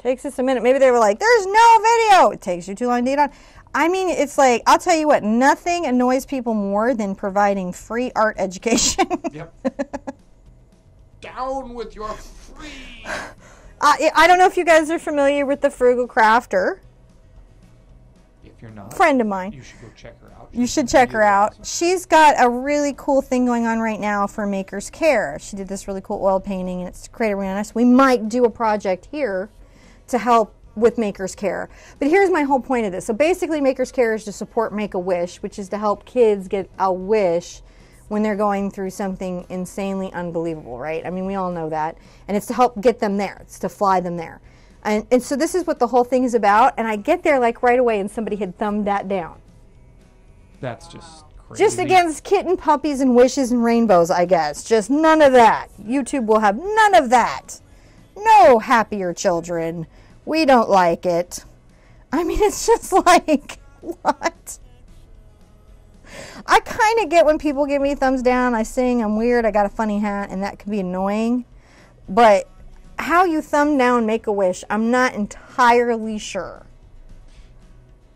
takes us a minute. Maybe they were like, there's no video. It takes you too long to get on. I mean, it's like, I'll tell you what, nothing annoys people more than providing free art education. Yep. Down with your free. I, I don't know if you guys are familiar with the Frugal Crafter. If you're not, friend of mine. You should go check her out. She's you should check her out. Awesome. She's got a really cool thing going on right now for Maker's Care. She did this really cool oil painting, and it's created awareness. We might do a project here to help with Maker's Care. But here's my whole point of this. So basically, Maker's Care is to support Make-A-Wish, which is to help kids get a wish when they're going through something insanely unbelievable, right? I mean, we all know that. And it's to help get them there. It's to fly them there. And, and so this is what the whole thing is about. And I get there like right away and somebody had thumbed that down. That's just crazy. Just against kitten puppies and wishes and rainbows, I guess. Just none of that. YouTube will have none of that. No happier children. We don't like it. I mean, it's just like, what? I kind of get when people give me thumbs down. I sing, I'm weird, I got a funny hat, and that can be annoying. But how you thumb down Make-A-Wish, I'm not entirely sure.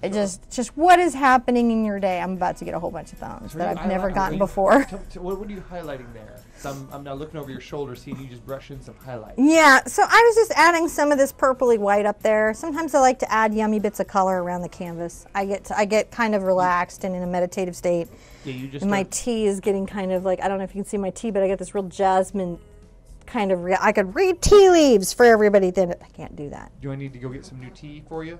It sure. just, just what is happening in your day? I'm about to get a whole bunch of thumbs that I've never gotten you, before. To, to, what are you highlighting there? So I'm, I'm now looking over your shoulder, seeing you just brush in some highlights. Yeah, so I was just adding some of this purpley white up there. Sometimes I like to add yummy bits of color around the canvas. I get, to, I get kind of relaxed and in a meditative state. Yeah, you just. And my tea is getting kind of like, I don't know if you can see my tea, but I got this real jasmine. Kind of, re I could read tea leaves for everybody. Then I can't do that. Do I need to go get some new tea for you?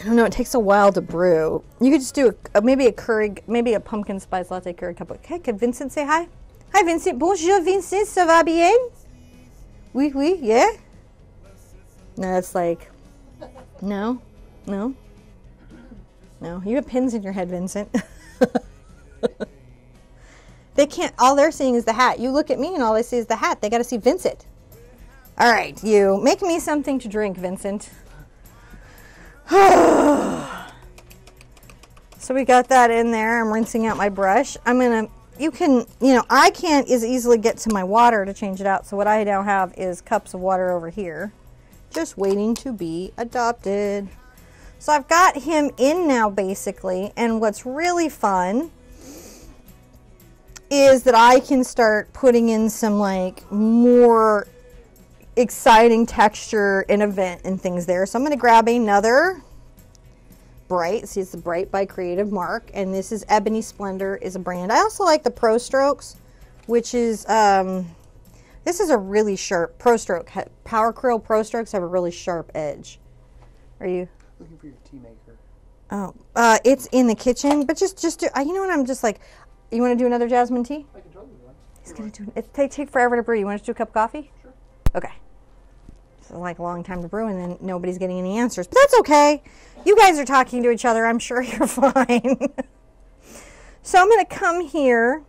I don't know. It takes a while to brew. You could just do a, a, maybe a Keurig, maybe a pumpkin spice latte Keurig cup. Okay, could Vincent say hi? Hi, Vincent. Bonjour, Vincent. Ça va bien? Oui, oui, yeah. No, that's like, no, no, no. You have pins in your head, Vincent. They can't, all they're seeing is the hat. You look at me and all they see is the hat. They got to see Vincent. All right, you. Make me something to drink, Vincent. So we got that in there. I'm rinsing out my brush. I'm going to, you can, you know, I can't as easily get to my water to change it out. So what I now have is cups of water over here. Just waiting to be adopted. So I've got him in now, basically. And what's really fun is that I can start putting in some like more exciting texture and event and things there. So I'm gonna grab another Bright. See, it's the Bright by Creative Mark. And this is Ebony Splendor is a brand. I also like the Pro Strokes, which is, um, this is a really sharp, Pro Stroke, Power Cril Pro Strokes have a really sharp edge. Are you? Looking for your tea maker. Oh, uh, it's in the kitchen, but just, just do, you know what, I'm just like, you want to do another jasmine tea? I can totally do that. He's going to do it. They take forever to brew. You want to do a cup of coffee? Sure. Okay. It's like a long time to brew, and then nobody's getting any answers. But that's okay. You guys are talking to each other. I'm sure you're fine. So I'm going to come here.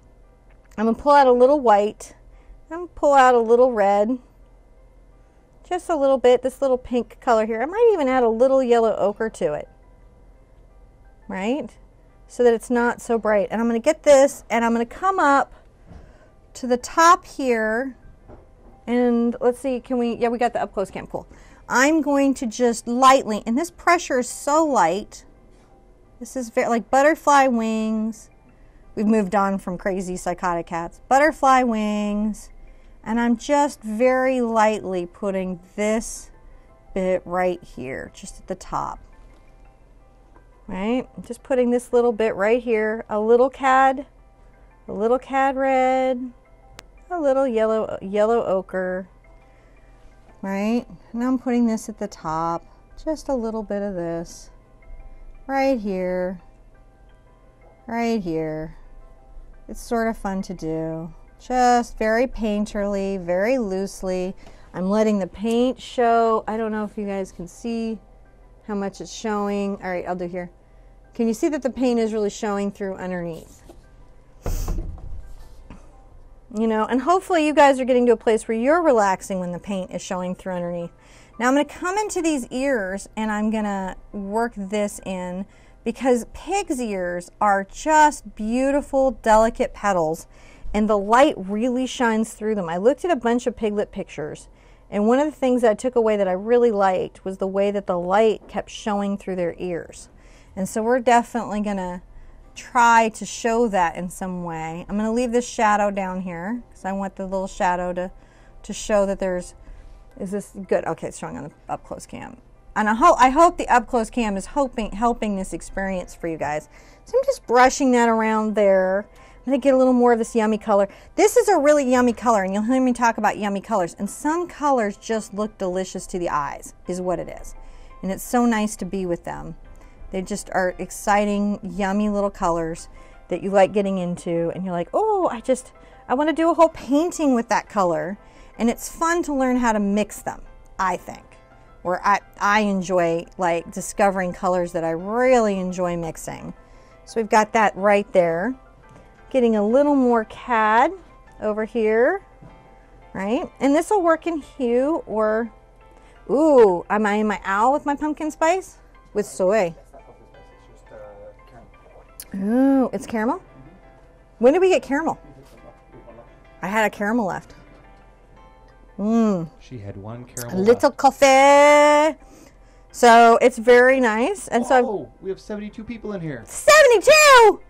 I'm going to pull out a little white. I'm going to pull out a little red. Just a little bit. This little pink color here. I might even add a little yellow ochre to it. Right? So that it's not so bright. And I'm going to get this and I'm going to come up to the top here and let's see, can we, yeah, we got the up close cam, cool. I'm going to just lightly, and this pressure is so light. This is very, like butterfly wings. We've moved on from crazy psychotic hats. Butterfly wings. And I'm just very lightly putting this bit right here, just at the top. Right, just putting this little bit right here, a little cad, a little cad red, a little yellow yellow ochre, right? And I'm putting this at the top, just a little bit of this, right here, right here. It's sort of fun to do, just very painterly, very loosely. I'm letting the paint show. I don't know if you guys can see how much it's showing. All right, I'll do here. Can you see that the paint is really showing through underneath? You know, and hopefully you guys are getting to a place where you're relaxing when the paint is showing through underneath. Now I'm going to come into these ears and I'm going to work this in because pig's ears are just beautiful, delicate petals, and the light really shines through them. I looked at a bunch of Piglet pictures, and one of the things that I took away that I really liked was the way that the light kept showing through their ears. And so we're definitely gonna try to show that in some way. I'm gonna leave this shadow down here because I want the little shadow to, to show that there's, is this good? Okay, it's showing on the up close cam. And I, ho I hope the up close cam is hoping, helping this experience for you guys. So I'm just brushing that around there. I'm gonna get a little more of this yummy color. This is a really yummy color, and you'll hear me talk about yummy colors. And some colors just look delicious to the eyes, is what it is. And it's so nice to be with them. They just are exciting, yummy little colors that you like getting into, and you're like, oh, I just, I wanna do a whole painting with that color. And it's fun to learn how to mix them, I think. Or I, I enjoy like discovering colors that I really enjoy mixing. So we've got that right there. Getting a little more cad over here, right? And this will work in hue or, ooh, am I in my owl with my pumpkin spice? With soy. Ooh, it's caramel? Mm-hmm. When did we get caramel? I had a caramel left. Mmm. She had one caramel A little left. Coffee. So it's very nice. And oh, so I've, we have seventy-two people in here. seventy-two!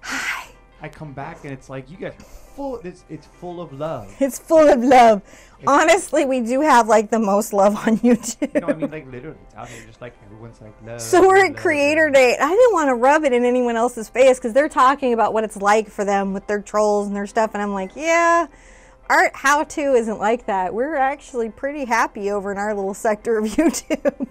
Hi. I come back and it's like, you guys are full, it's, it's full of love. It's full of love. It's, honestly, we do have like the most love on YouTube. You know, I mean, like literally, it's out here just like everyone's like love. So we're at love, Creator love. Day. I didn't want to rub it in anyone else's face because they're talking about what it's like for them with their trolls and their stuff. And I'm like, yeah, art how-to isn't like that. We're actually pretty happy over in our little sector of YouTube.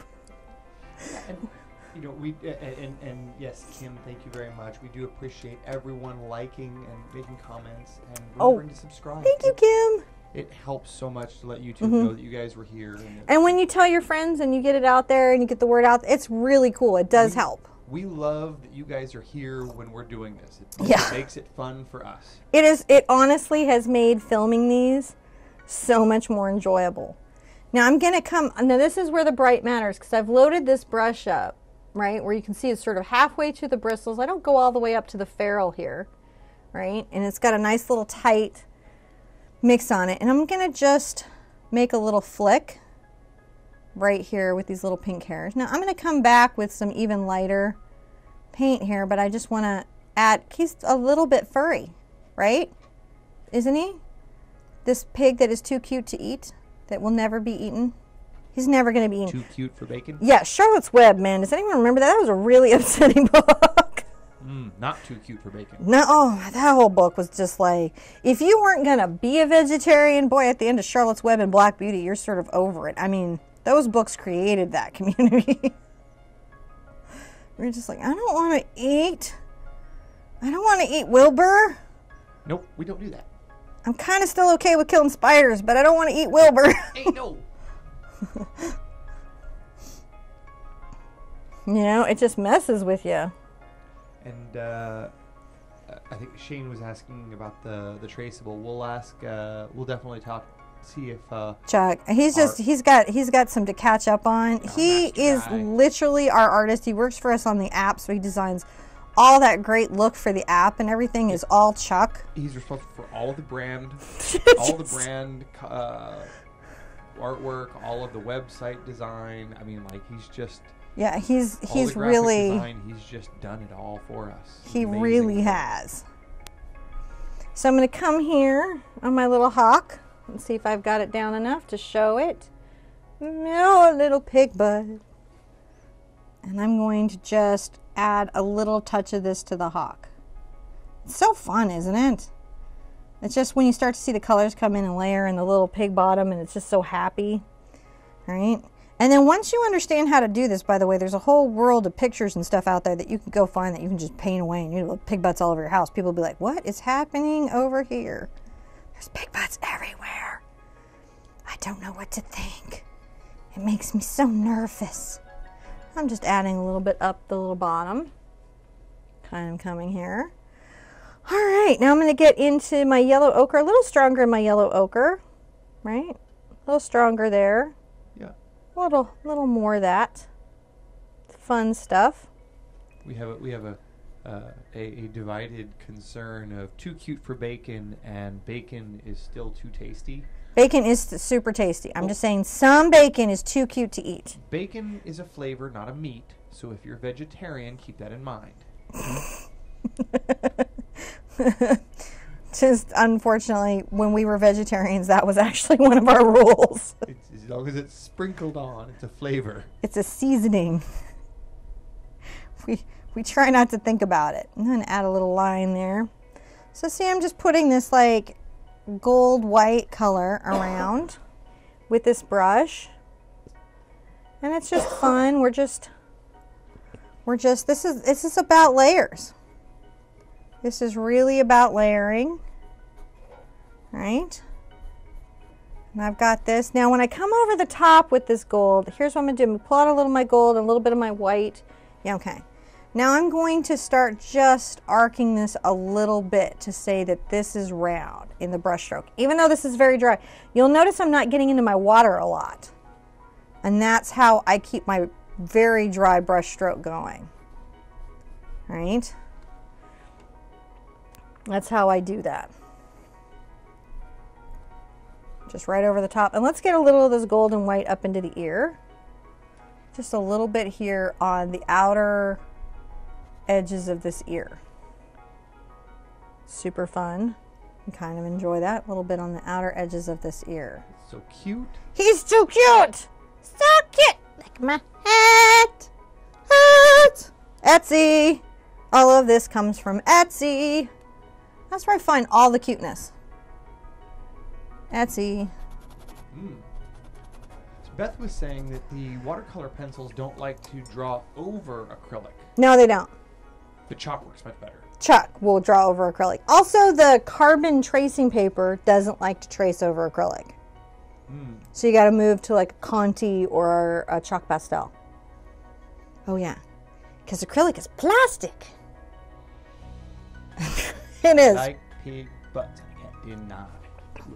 You know, we uh, and, and yes, Kim, thank you very much. We do appreciate everyone liking and making comments and remembering oh, to subscribe. Thank you, Kim. It, it helps so much to let YouTube mm-hmm. know that you guys were here. And, and when you tell your friends and you get it out there and you get the word out, it's really cool. It does we, help. We love that you guys are here when we're doing this. It, yeah. it makes it fun for us. It is. It honestly has made filming these so much more enjoyable. Now I'm gonna come. Now this is where the bright matters because I've loaded this brush up. Right, where you can see it's sort of halfway to the bristles. I don't go all the way up to the ferrule here, right? And it's got a nice little tight mix on it. And I'm gonna just make a little flick right here with these little pink hairs. Now I'm gonna come back with some even lighter paint here, but I just wanna add, he's a little bit furry, right? Isn't he? This pig that is too cute to eat, that will never be eaten. He's never going to be too cute for bacon. Yeah, Charlotte's Web, man. Does anyone remember that? That was a really upsetting book. Mm, not too cute for bacon. No, oh, that whole book was just like, if you weren't going to be a vegetarian, boy, at the end of Charlotte's Web and Black Beauty, you're sort of over it. I mean, those books created that community. We're just like, I don't want to eat. I don't want to eat Wilbur. Nope, we don't do that. I'm kind of still okay with killing spiders, but I don't want to eat Wilbur. Hey, no. You know, it just messes with you. And uh, I think Shane was asking about the the traceable. We'll ask. Uh, we'll definitely talk. See if uh, Chuck. He's just he's got he's got some to catch up on. He is literally our artist. He works for us on the app, so he designs all that great look for the app and everything. Is all Chuck. He's responsible for all of the brand, all the brand. Uh, artwork, all of the website design. I mean, like, he's just yeah he's he's really design, he's just done it all for us. He really has. So I'm going to come here on my little hawk and see if I've got it down enough to show it. No, little pig butt. And I'm going to just add a little touch of this to the hawk. It's so fun, isn't it? It's just when you start to see the colors come in and layer and the little pig bottom, and it's just so happy, right? And then once you understand how to do this, by the way, there's a whole world of pictures and stuff out there that you can go find that you can just paint away, and you have pig butts all over your house. People will be like, what is happening over here? There's pig butts everywhere. I don't know what to think. It makes me so nervous. I'm just adding a little bit up the little bottom. Kind of coming here. All right, now I'm going to get into my yellow ochre, a little stronger in my yellow ochre, right? A little stronger there. Yeah. A little, little more of that. Fun stuff. we have a, we have a, uh, a a divided concern of too cute for bacon and bacon is still too tasty. Bacon is super tasty. I'm well, just saying some bacon is too cute to eat. Bacon is a flavor, not a meat. So if you're a vegetarian, keep that in mind. Just unfortunately, when we were vegetarians, that was actually one of our rules. It's, as long as it's sprinkled on, it's a flavor. It's a seasoning. We we try not to think about it. I'm gonna add a little lime there. So see, I'm just putting this like gold white color around with this brush, and it's just fun. We're just we're just this is this is about layers. This is really about layering, right? And I've got this. Now when I come over the top with this gold, here's what I'm going to do. I'm going to pull out a little of my gold, a little bit of my white. Yeah, okay. Now I'm going to start just arcing this a little bit to say that this is round in the brush stroke. Even though this is very dry, you'll notice I'm not getting into my water a lot. And that's how I keep my very dry brush stroke going, right? That's how I do that. Just right over the top. And let's get a little of this golden white up into the ear. Just a little bit here on the outer edges of this ear. Super fun. I kind of enjoy that. A little bit on the outer edges of this ear. So cute. He's too cute. So cute. Like my hat. Hat. Etsy. All of this comes from Etsy. That's where I find all the cuteness. Etsy. Mm. So Beth was saying that the watercolor pencils don't like to draw over acrylic. No, they don't. The chalk works much better. Chalk will draw over acrylic. Also, the carbon tracing paper doesn't like to trace over acrylic. Mm. So you got to move to like Conti or a chalk pastel. Oh, yeah. Because acrylic is plastic. It is. Like pig butts, I can't deny.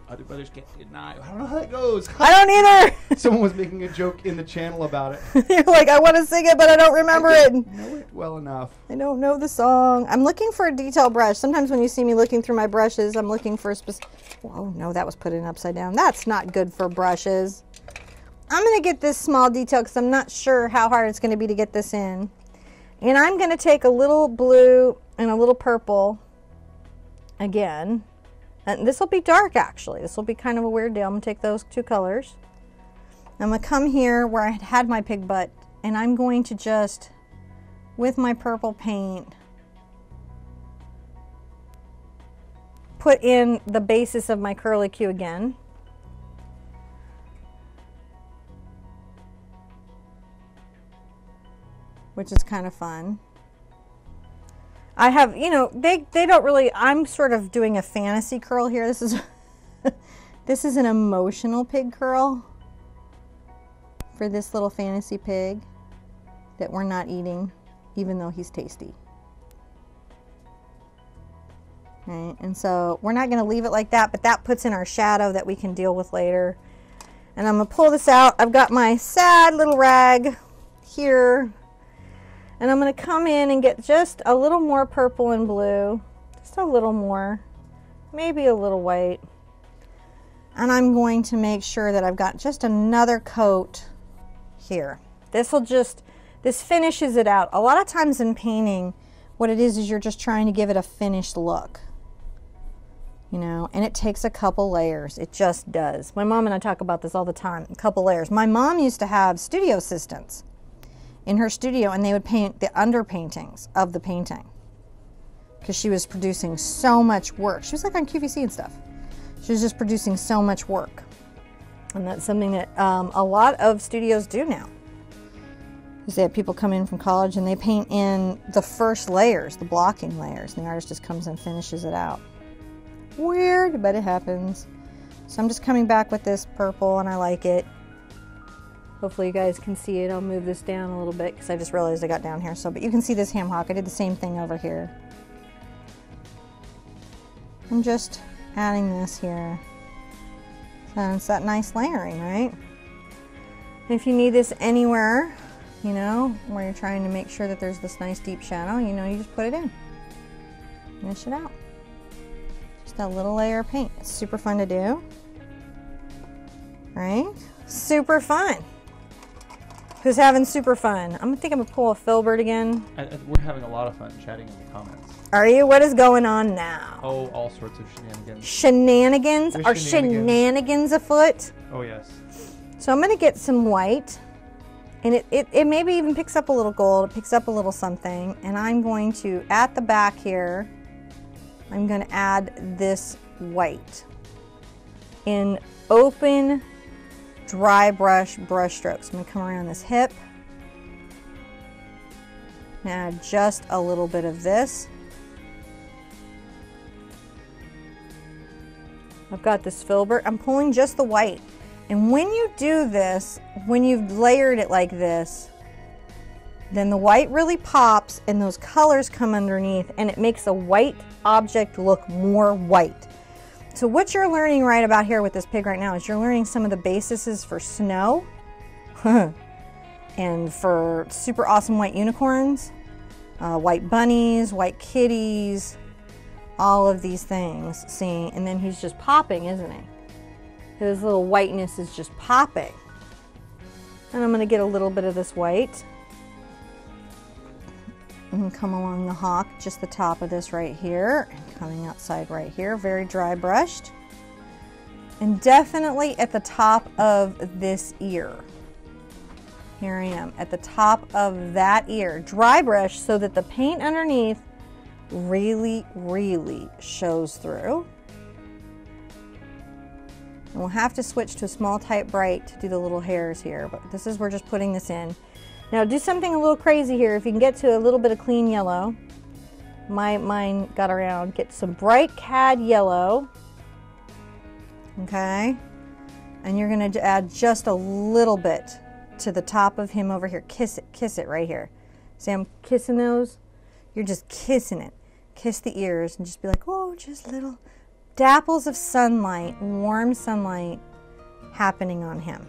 Other brothers can't deny. I don't know how that goes. I don't either. Someone was making a joke in the channel about it. You're like, I want to sing it, but I don't remember I don't it. I know it well enough. I don't know the song. I'm looking for a detail brush. Sometimes when you see me looking through my brushes, I'm looking for a specific... Oh, no, that was put in upside down. That's not good for brushes. I'm going to get this small detail because I'm not sure how hard it's going to be to get this in. And I'm going to take a little blue and a little purple... Again, and this will be dark actually. This will be kind of a weird deal. I'm gonna take those two colors. I'm gonna come here where I had my pig butt, and I'm going to just, with my purple paint, put in the basis of my curlicue again. Which is kind of fun. I have, you know, they, they don't really, I'm sort of doing a fantasy curl here. This is, this is an emotional pig curl for this little fantasy pig that we're not eating, even though he's tasty. Right? And so we're not going to leave it like that, but that puts in our shadow that we can deal with later. And I'm going to pull this out. I've got my sad little rag here. And I'm going to come in and get just a little more purple and blue, just a little more, maybe a little white. And I'm going to make sure that I've got just another coat here. This will just, this finishes it out. A lot of times in painting, what it is is you're just trying to give it a finished look, you know, and it takes a couple layers. It just does. My mom and I talk about this all the time, a couple layers. My mom used to have studio assistants in her studio, and they would paint the underpaintings of the painting because she was producing so much work. She was like on Q V C and stuff. She was just producing so much work, and that's something that um, a lot of studios do now is they have people come in from college and they paint in the first layers, the blocking layers, and the artist just comes and finishes it out. Weird, but it happens. So I'm just coming back with this purple, and I like it. Hopefully you guys can see it. I'll move this down a little bit because I just realized I got down here. So, but you can see this ham hock. I did the same thing over here. I'm just adding this here. So it's that nice layering, right? If you need this anywhere, you know, where you're trying to make sure that there's this nice deep shadow, you know, you just put it in. Finish it out. Just a little layer of paint. It's super fun to do. Right? Super fun. Who's having super fun? I'm gonna think I'm gonna pull a Filbert again. I, I, we're having a lot of fun chatting in the comments. Are you? What is going on now? Oh, all sorts of shenanigans. Shenanigans? There's Are shenanigans. shenanigans afoot? Oh, yes. So I'm gonna get some white, and it, it, it maybe even picks up a little gold, it picks up a little something, and I'm going to, at the back here, I'm gonna add this white in open dry brush brush strokes. I'm gonna come around this hip and add just a little bit of this. I've got this filbert. I'm pulling just the white. And when you do this, when you've layered it like this, then the white really pops and those colors come underneath and it makes a white object look more white. So what you're learning right about here with this pig right now is you're learning some of the bases for snow and for super awesome white unicorns, uh, white bunnies, white kitties, all of these things, see? And then he's just popping, isn't he? His little whiteness is just popping. And I'm gonna get a little bit of this white and come along the hawk, just the top of this right here, and coming outside right here, very dry brushed. And definitely at the top of this ear. Here I am, at the top of that ear. Dry brush so that the paint underneath really, really shows through. And we'll have to switch to a small tight bright to do the little hairs here, but this is, we're just putting this in. Now do something a little crazy here. If you can get to a little bit of clean yellow, my mine got around, get some bright cad yellow, okay? And you're gonna add just a little bit to the top of him over here. Kiss it, kiss it right here. See, I'm kissing those? You're just kissing it. Kiss the ears and just be like, whoa, just little dapples of sunlight, warm sunlight happening on him.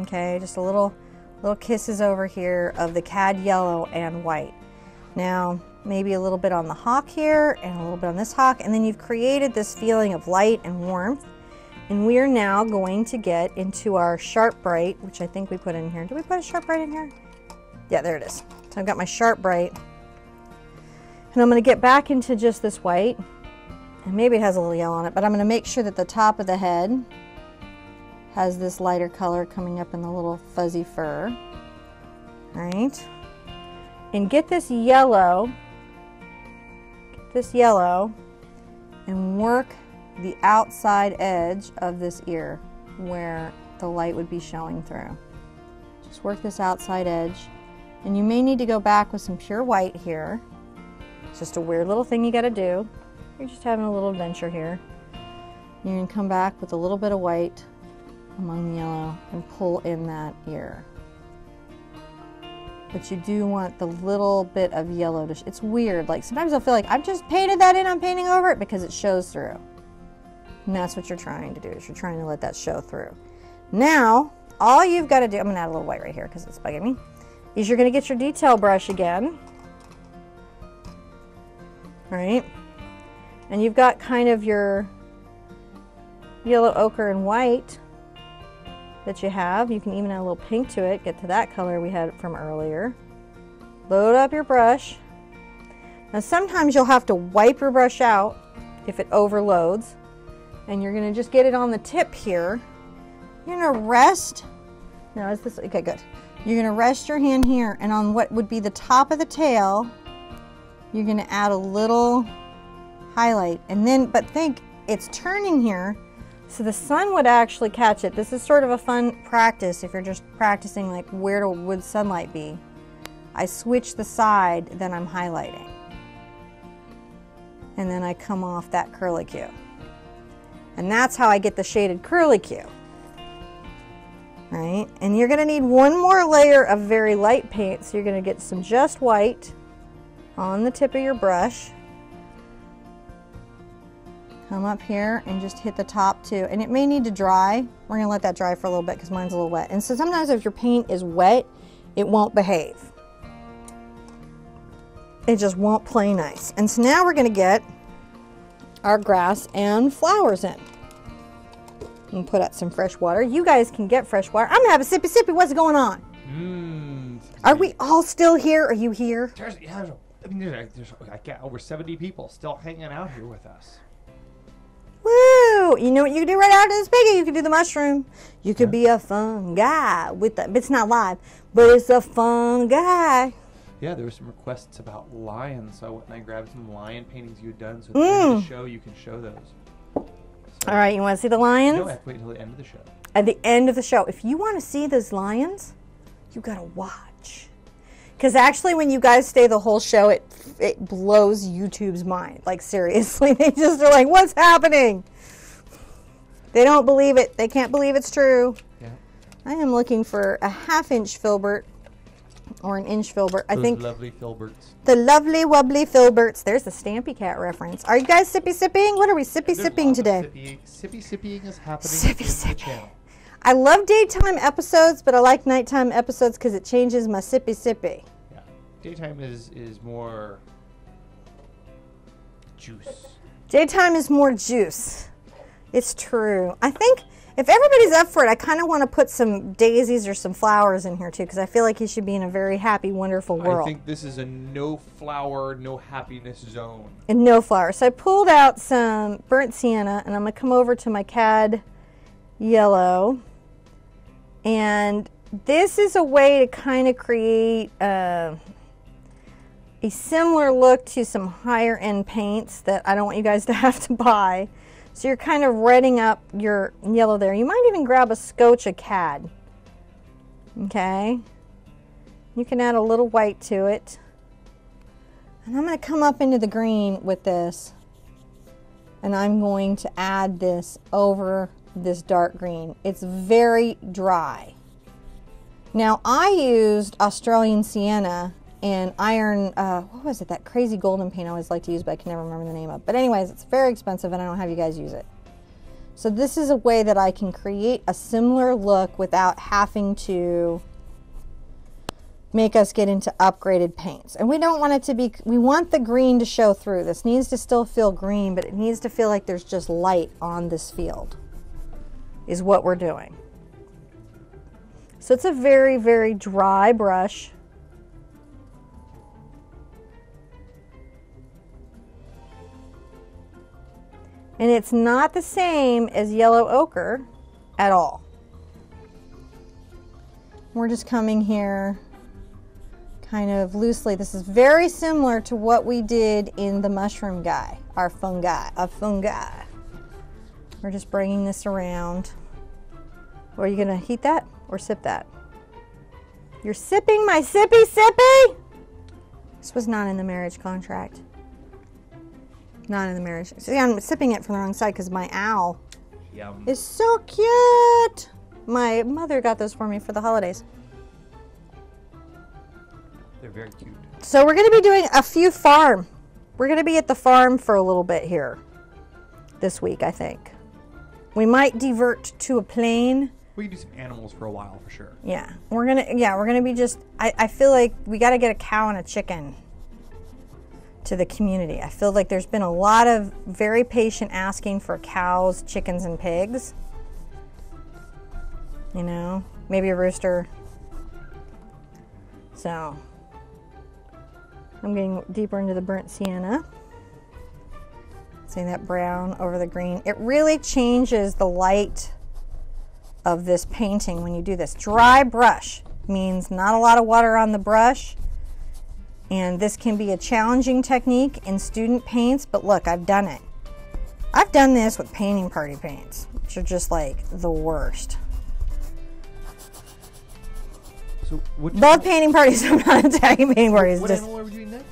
Okay, just a little little kisses over here of the cad yellow and white. Now, maybe a little bit on the hawk here and a little bit on this hawk, and then you've created this feeling of light and warmth. And we are now going to get into our sharp bright, which I think we put in here. Did we put a sharp bright in here? Yeah, there it is. So I've got my sharp bright. And I'm gonna get back into just this white. And maybe it has a little yellow on it, but I'm gonna make sure that the top of the head has this lighter color coming up in the little fuzzy fur, right? And get this yellow, get this yellow, and work the outside edge of this ear where the light would be showing through. Just work this outside edge. And you may need to go back with some pure white here. It's just a weird little thing you gotta do. You're just having a little adventure here. You can come back with a little bit of white among the yellow and pull in that ear. But you do want the little bit of yellow to, sh it's weird. Like sometimes I'll feel like I've just painted that in, I'm painting over it because it shows through. And that's what you're trying to do, is you're trying to let that show through. Now, all you've got to do, I'm gonna add a little white right here because it's bugging me, is you're gonna get your detail brush again. All right. And you've got kind of your yellow, ochre, and white that you have. You can even add a little pink to it, get to that color we had from earlier. Load up your brush. Now sometimes you'll have to wipe your brush out if it overloads. And you're gonna just get it on the tip here. You're gonna rest, no, is this, okay, good. You're gonna rest your hand here, and on what would be the top of the tail, you're gonna add a little highlight, and then, but think, it's turning here, so the sun would actually catch it. This is sort of a fun practice if you're just practicing like where would sunlight be. I switch the side, then I'm highlighting. And then I come off that curlicue. And that's how I get the shaded curlicue. Right? And you're gonna need one more layer of very light paint, so you're gonna get some just white on the tip of your brush. Come up here and just hit the top too. And it may need to dry. We're gonna let that dry for a little bit because mine's a little wet. And so sometimes if your paint is wet, it won't behave. It just won't play nice. And so now we're going to get our grass and flowers in. And put out some fresh water. You guys can get fresh water. I'm going to have a sippy sippy. What's going on? Mm. Are we all still here? Are you here? There's, there's, there's, there's, I got over seventy people still hanging out here with us. Woo! You know what you can do right after this piggy? You can do the mushroom. You could yeah. be a fun guy with the, it's not live, but it's a fun guy. Yeah, there were some requests about lions, so I went and I grabbed some lion paintings you had done. So at the mm. end of the show, you can show those. So, all right, you want to see the lions? No, I have to wait until the end of the show. At the end of the show. If you want to see those lions, you got to watch. Because actually, when you guys stay the whole show, it it blows YouTube's mind. Like, seriously, they just are like, what's happening? They don't believe it. They can't believe it's true. Yeah. I am looking for a half-inch filbert. Or an inch filbert. Those I think lovely filberts. The lovely wobbly filberts. There's the Stampy Cat reference. Are you guys sippy sipping? What are we sippy There's sipping today? Sippy sipping is happening. Sippy sipping. I love daytime episodes, but I like nighttime episodes because it changes my sippy sippy. Yeah, daytime is is more juice. Daytime is more juice. It's true. I think. If everybody's up for it, I kind of want to put some daisies or some flowers in here, too, because I feel like you should be in a very happy, wonderful world. I think this is a no-flower, no-happiness zone. And no flowers. So I pulled out some burnt sienna, and I'm going to come over to my cad yellow. And this is a way to kind of create uh, a similar look to some higher-end paints that I don't want you guys to have to buy. So you're kind of redding up your yellow there. You might even grab a Scotia cad. Okay. You can add a little white to it. And I'm going to come up into the green with this. And I'm going to add this over this dark green. It's very dry. Now I used Australian Sienna and iron, uh, what was it, that crazy golden paint I always like to use, but I can never remember the name of. But anyways, it's very expensive and I don't have you guys use it. So this is a way that I can create a similar look without having to make us get into upgraded paints. And we don't want it to be, we want the green to show through. This needs to still feel green, but it needs to feel like there's just light on this field, is what we're doing. So it's a very, very dry brush. And it's not the same as yellow ochre at all. We're just coming here kind of loosely. This is very similar to what we did in the mushroom guy, our fungi, a fungi. We're just bringing this around. Are you gonna heat that or sip that? You're sipping my sippy sippy? This was not in the marriage contract. Not in the marriage. See, I'm sipping it from the wrong side because my owl Yum. is so cute. My mother got those for me for the holidays. They're very cute. So we're going to be doing a few farm. We're going to be at the farm for a little bit here this week, I think. We might divert to a plane. We can do some animals for a while for sure. Yeah, we're gonna. Yeah, we're gonna be just. I, I feel like we got to get a cow and a chicken to the community. I feel like there's been a lot of very patient asking for cows, chickens, and pigs. You know, maybe a rooster. So, I'm getting deeper into the burnt sienna. See that brown over the green. It really changes the light of this painting when you do this. Dry brush means not a lot of water on the brush. And this can be a challenging technique in student paints, but look, I've done it. I've done this with painting party paints, which are just like the worst. So what Both painting parties, I'm not attacking painting parties. What just, animal are we doing next?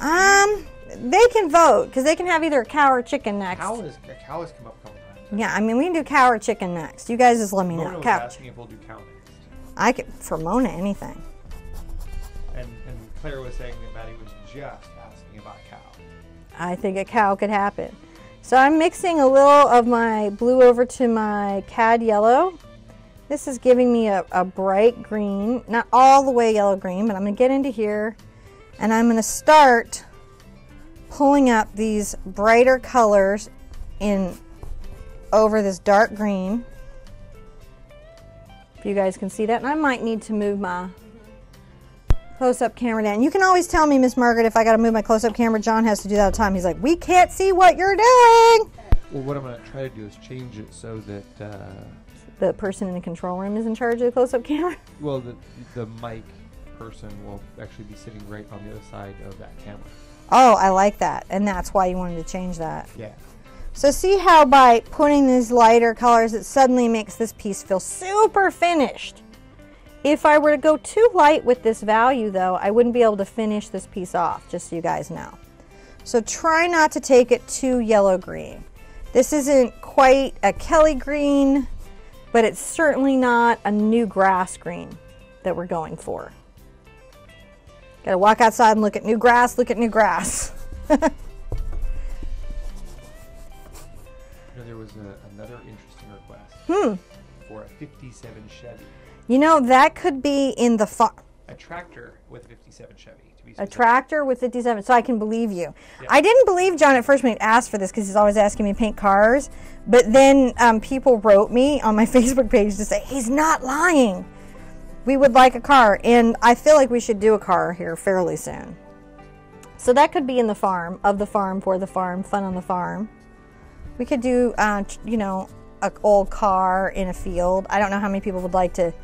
Um, they can vote, because they can have either a cow or chicken next. Cow is, a cow has come up a couple times. Right? Yeah, I mean, we can do cow or chicken next. You guys just let me Mona know. Cow. Asking if we'll do cow next. I could, for Mona, anything. Claire was saying that Maddie was just asking about cow. I think a cow could happen. So I'm mixing a little of my blue over to my cad yellow. This is giving me a, a bright green, not all the way yellow green, but I'm going to get into here and I'm going to start pulling up these brighter colors in over this dark green. If you guys can see that, and I might need to move my close-up camera down. You can always tell me, Miss Margaret, if I got to move my close-up camera. John has to do that all the time. He's like, we can't see what you're doing. Well, what I'm going to try to do is change it so that uh, the person in the control room is in charge of the close-up camera. Well, the the mic person will actually be sitting right on the other side of that camera. Oh, I like that, and that's why you wanted to change that. Yeah. So see how by putting these lighter colors, it suddenly makes this piece feel super finished. If I were to go too light with this value though, I wouldn't be able to finish this piece off, just so you guys know. So try not to take it too yellow-green. This isn't quite a Kelly green, but it's certainly not a new grass green that we're going for. Gotta walk outside and look at new grass, look at new grass. There was a, another interesting request hmm. for a fifty-seven Chevy. You know, that could be in the far... A tractor with a fifty-seven Chevy. To be specific. A tractor with fifty-seven, so I can believe you. Yeah. I didn't believe John at first when he asked for this because he's always asking me to paint cars, but then um, people wrote me on my Facebook page to say, he's not lying. We would like a car, and I feel like we should do a car here fairly soon. So that could be in the farm, of the farm, for the farm, fun on the farm. We could do, uh, you know, an old car in a field. I don't know how many people would like to.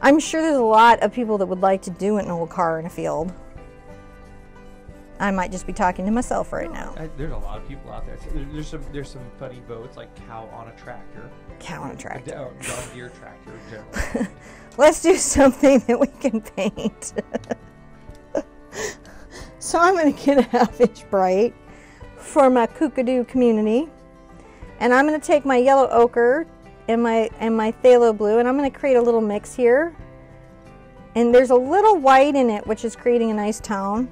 I'm sure there's a lot of people that would like to do an old car in a field. I might just be talking to myself right now. I, there's a lot of people out there. There's some there's some funny boats, like cow on a tractor. Cow on a tractor. John Deere tractor generally. Let's do something that we can paint. So I'm going to get a half inch bright for my Kookadoo community. And I'm going to take my yellow ochre and my and my phthalo blue, and I'm going to create a little mix here. And there's a little white in it, which is creating a nice tone.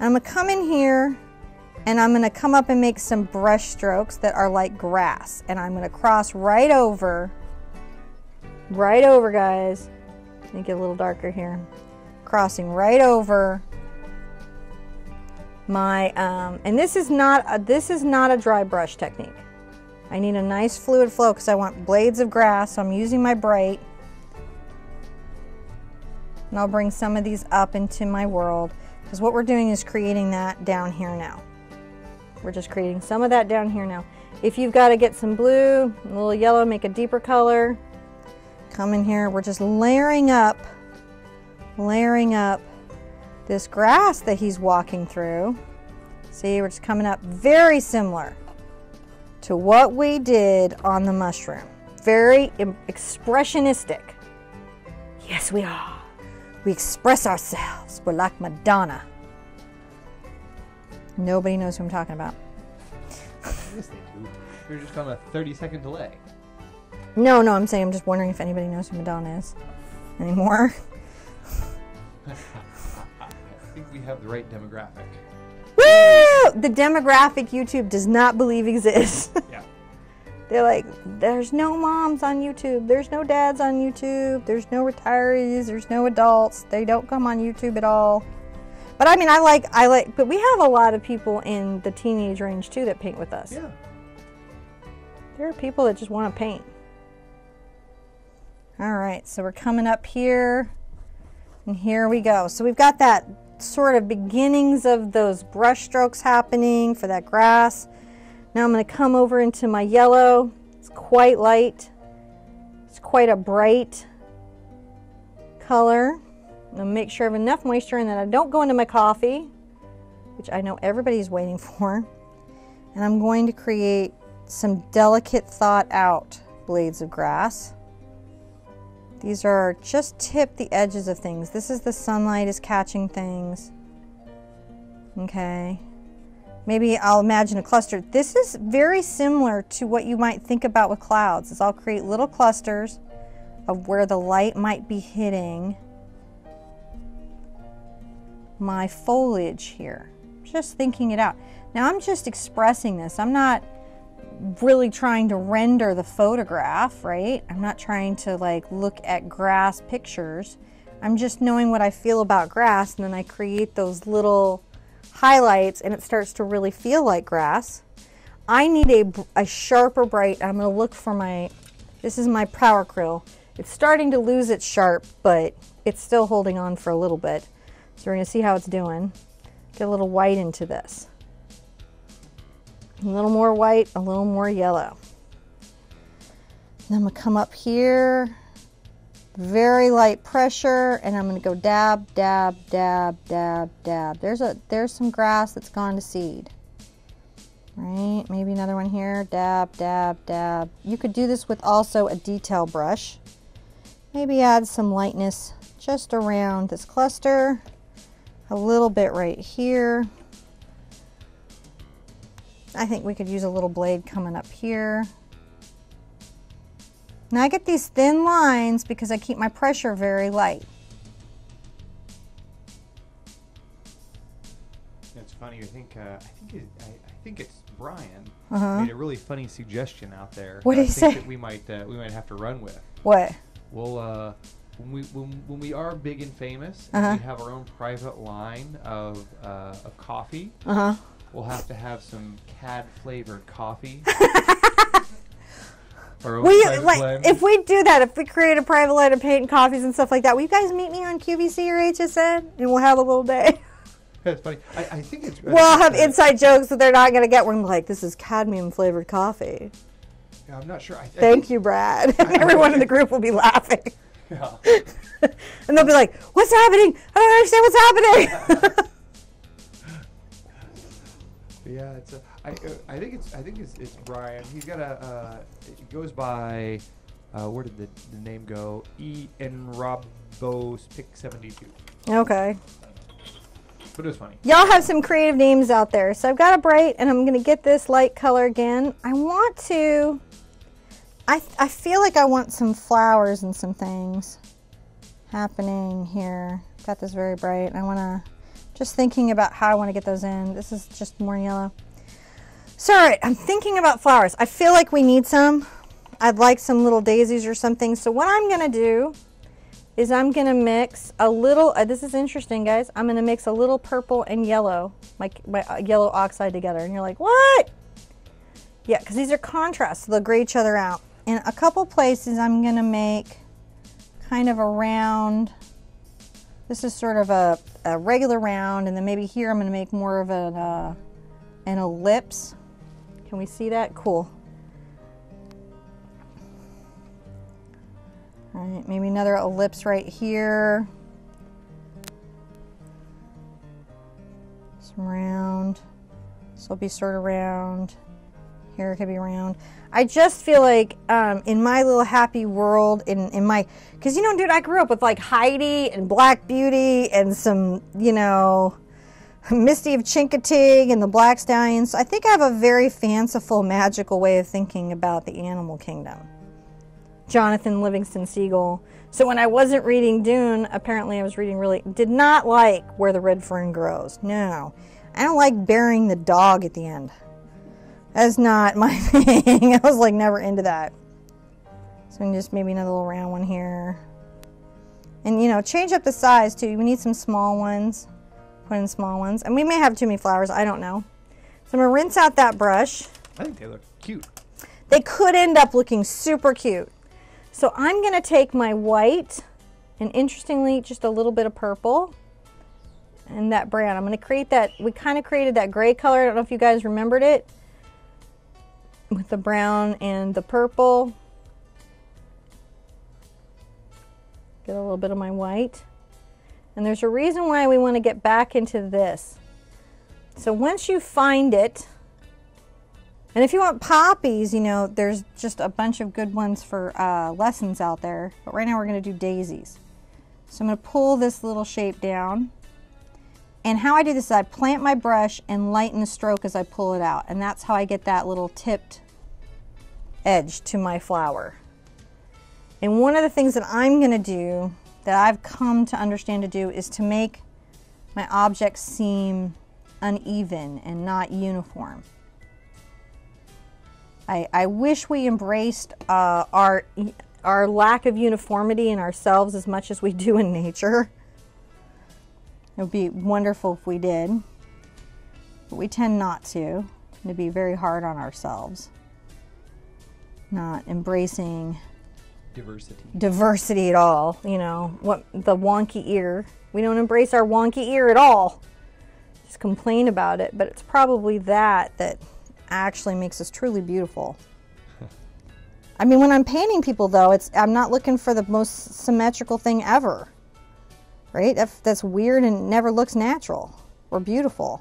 And I'm going to come in here, and I'm going to come up and make some brush strokes that are like grass. And I'm going to cross right over, right over, guys. Let me get a little darker here. Crossing right over my, um, and this is not a, this is not a dry brush technique. I need a nice fluid flow because I want blades of grass, so I'm using my bright. And I'll bring some of these up into my world because what we're doing is creating that down here now. We're just creating some of that down here now. If you've got to get some blue, a little yellow, make a deeper color, come in here. We're just layering up, layering up this grass that he's walking through. See, we're just coming up very similar to what we did on the mushroom. Very expressionistic. Yes, we are. We express ourselves. We're like Madonna. Nobody knows who I'm talking about. Yes, they do. You're just on a thirty second delay. No, no, I'm saying I'm just wondering if anybody knows who Madonna is anymore. I think we have the right demographic. Woo! The demographic YouTube does not believe exists. Yeah. They're like, there's no moms on YouTube. There's no dads on YouTube. There's no retirees. There's no adults. They don't come on YouTube at all. But I mean, I like, I like, but we have a lot of people in the teenage range too that paint with us. Yeah. There are people that just want to paint. All right, so we're coming up here. And here we go. So we've got that sort of beginnings of those brush strokes happening for that grass. Now I'm going to come over into my yellow. It's quite light. It's quite a bright color. I'm going to make sure I have enough moisture and that I don't go into my coffee, which I know everybody's waiting for. And I'm going to create some delicate thought out blades of grass. These are just tip the edges of things. This is the sunlight is catching things. Okay. Maybe I'll imagine a cluster. This is very similar to what you might think about with clouds. Is I'll create little clusters of where the light might be hitting my foliage here. Just thinking it out. Now I'm just expressing this. I'm not really trying to render the photograph, right? I'm not trying to like look at grass pictures. I'm just knowing what I feel about grass, and then I create those little highlights and it starts to really feel like grass. I need a, a sharper bright. I'm gonna look for my, this is my Power Cril. It's starting to lose its sharp, but it's still holding on for a little bit. So we're gonna see how it's doing. Get a little white into this. A little more white, a little more yellow. And I'm gonna come up here, very light pressure, and I'm gonna go dab, dab, dab, dab, dab. There's a there's some grass that's gone to seed. Right, maybe another one here, dab, dab, dab. You could do this with also a detail brush. Maybe add some lightness just around this cluster, a little bit right here. I think we could use a little blade coming up here. Now I get these thin lines because I keep my pressure very light. That's funny. I think uh, I think it, I, I think it's Brian uh-huh. made a really funny suggestion out there. What did he say? That we might uh, we might have to run with. What? Well, uh, when we when, when we are big and famous, uh-huh. and we have our own private line of uh, of coffee. Uh huh. We'll have to have some C A D flavored coffee. Or we, like, blend. If we do that, if we create a private line of paint and coffees and stuff like that, will you guys meet me on Q V C or H S N? And we'll have a little day. That's funny. I, I think it's. We'll I'll have inside jokes that they're not going to get when, like, this is cadmium flavored coffee. Yeah, I'm not sure. I, I, Thank you, Brad. I, I, Everyone I, I, in the group will be laughing. Yeah. And they'll be like, what's happening? I don't understand what's happening. Yeah, it's a, I, uh, I think it's I think it's, it's Brian. He's got a uh, it goes by uh, where did the, the name go? E N Robos Pick seventy-two. Okay. But it was funny. Y'all have some creative names out there. So I've got a bright, and I'm gonna get this light color again. I want to. I I feel like I want some flowers and some things happening here. Got this very bright. And I want to. Just thinking about how I want to get those in. This is just more yellow. So, all right, I'm thinking about flowers. I feel like we need some. I'd like some little daisies or something. So what I'm gonna do is I'm gonna mix a little, uh, this is interesting, guys. I'm gonna mix a little purple and yellow, like my uh, yellow oxide together. And you're like, what? Yeah, because these are contrasts, so they'll gray each other out. In a couple places, I'm gonna make kind of a round, this is sort of a, a regular round, and then maybe here I'm going to make more of an, uh, an ellipse. Can we see that? Cool. All right, maybe another ellipse right here. Some round. This will be sort of round. Here it could be round. I just feel like um, in my little happy world, in, in my, because, you know, dude, I grew up with like Heidi and Black Beauty and some, you know, Misty of Chincoteague and the Black Stallions. So I think I have a very fanciful, magical way of thinking about the animal kingdom. Jonathan Livingston Seagull. So when I wasn't reading Dune, apparently I was reading really, did not like Where the Red Fern Grows. No, I don't like burying the dog at the end. That's not my thing. I was like never into that. So we can just maybe another little round one here. And you know, change up the size too. We need some small ones. Put in small ones. And we may have too many flowers, I don't know. So I'm gonna rinse out that brush. I think they look cute. They could end up looking super cute. So I'm gonna take my white and interestingly, just a little bit of purple. And that brown, I'm gonna create that, we kind of created that gray color. I don't know if you guys remembered it. With the brown and the purple. Get a little bit of my white. And there's a reason why we want to get back into this. So once you find it, and if you want poppies, you know, there's just a bunch of good ones for uh, lessons out there. But right now we're going to do daisies. So I'm going to pull this little shape down. And how I do this is I plant my brush and lighten the stroke as I pull it out. And that's how I get that little tipped edge to my flower. And one of the things that I'm gonna do, that I've come to understand to do, is to make my objects seem uneven and not uniform. I, I wish we embraced uh, our, our lack of uniformity in ourselves as much as we do in nature. It would be wonderful if we did, but we tend not to, and to be very hard on ourselves. Not embracing diversity. Diversity at all, you know, what the wonky ear. We don't embrace our wonky ear at all. Just complain about it, but it's probably that that actually makes us truly beautiful. I mean, when I'm painting people though, it's I'm not looking for the most symmetrical thing ever. Right? That, that's weird and never looks natural or beautiful.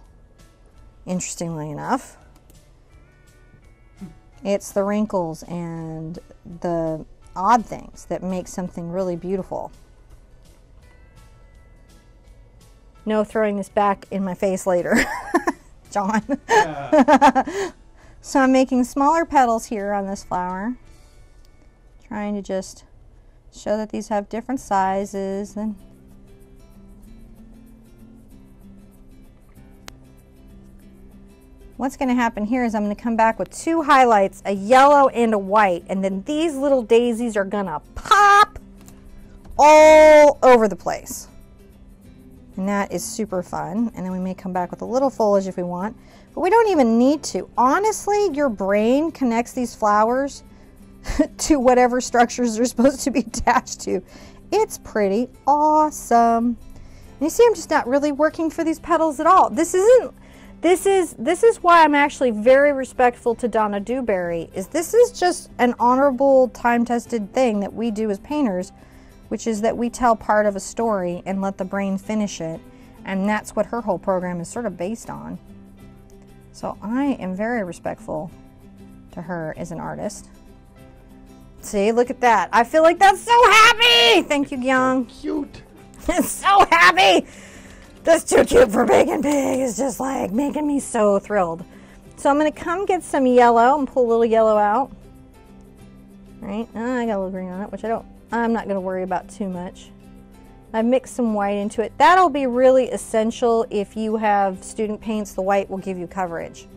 Interestingly enough, it's the wrinkles and the odd things that make something really beautiful. No throwing this back in my face later, John. Yeah. So I'm making smaller petals here on this flower, trying to just show that these have different sizes. And what's going to happen here is I'm going to come back with two highlights, a yellow and a white, and then these little daisies are going to pop all over the place. And that is super fun. And then we may come back with a little foliage if we want, but we don't even need to. Honestly, your brain connects these flowers to whatever structures they're supposed to be attached to. It's pretty awesome. And you see, I'm just not really working for these petals at all. This isn't This is this is why I'm actually very respectful to Donna Dewberry, is this is just an honorable, time-tested thing that we do as painters, which is that we tell part of a story and let the brain finish it, and that's what her whole program is sort of based on. So I am very respectful to her as an artist. See, look at that. I feel like that's so happy! Thank you, Young. So cute. It's so happy! That's too cute for Bacon Pig. It's just like making me so thrilled. So I'm gonna come get some yellow and pull a little yellow out. Right, oh, I got a little green on it, which I don't, I'm not gonna worry about too much. I've mixed some white into it. That'll be really essential if you have student paints. The white will give you coverage.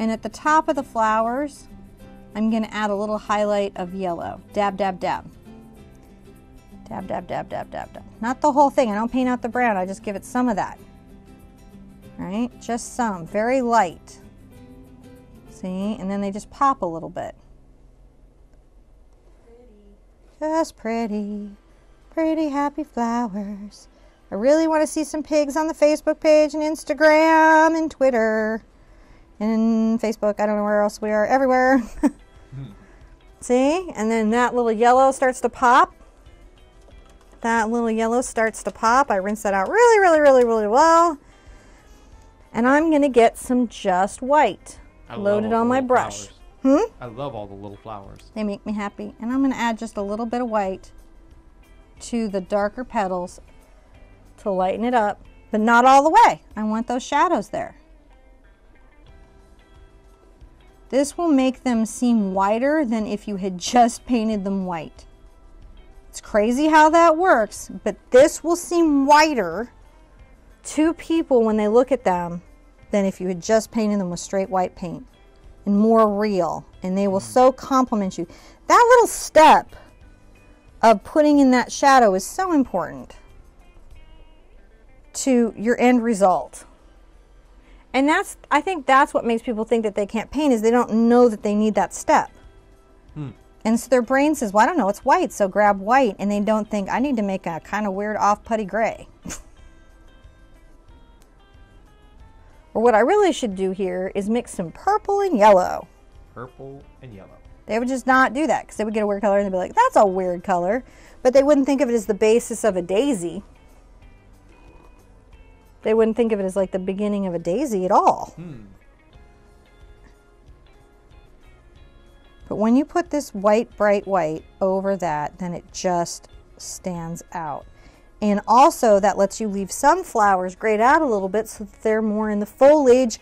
And at the top of the flowers, I'm gonna add a little highlight of yellow. Dab, dab, dab. Dab, dab, dab, dab, dab, dab. Not the whole thing. I don't paint out the brown. I just give it some of that. All right? Just some. Very light. See? And then they just pop a little bit. Pretty. Just pretty. Pretty happy flowers. I really want to see some pigs on the Facebook page and Instagram and Twitter. And Facebook. I don't know where else we are. Everywhere. Hmm. See? And then that little yellow starts to pop. That little yellow starts to pop. I rinse that out really, really, really, really well. And I'm gonna get some just white loaded on my brush. Hmm? I love all the little flowers. They make me happy. And I'm gonna add just a little bit of white to the darker petals to lighten it up, but not all the way. I want those shadows there. This will make them seem whiter than if you had just painted them white. It's crazy how that works, but this will seem whiter to people when they look at them than if you had just painted them with straight white paint, and more real, and they will so compliment you. That little step of putting in that shadow is so important to your end result. And that's, I think that's what makes people think that they can't paint, is they don't know that they need that step. Hmm. And so their brain says, well, I don't know, it's white, so grab white. And they don't think, I need to make a kind of weird off-putty gray. Or what I really should do here is mix some purple and yellow. Purple and yellow. They would just not do that, because they would get a weird color and they'd be like, that's a weird color. But they wouldn't think of it as the basis of a daisy. They wouldn't think of it as like the beginning of a daisy at all. Hmm. But when you put this white, bright white over that, then it just stands out. And also that lets you leave some flowers grayed out a little bit so that they're more in the foliage.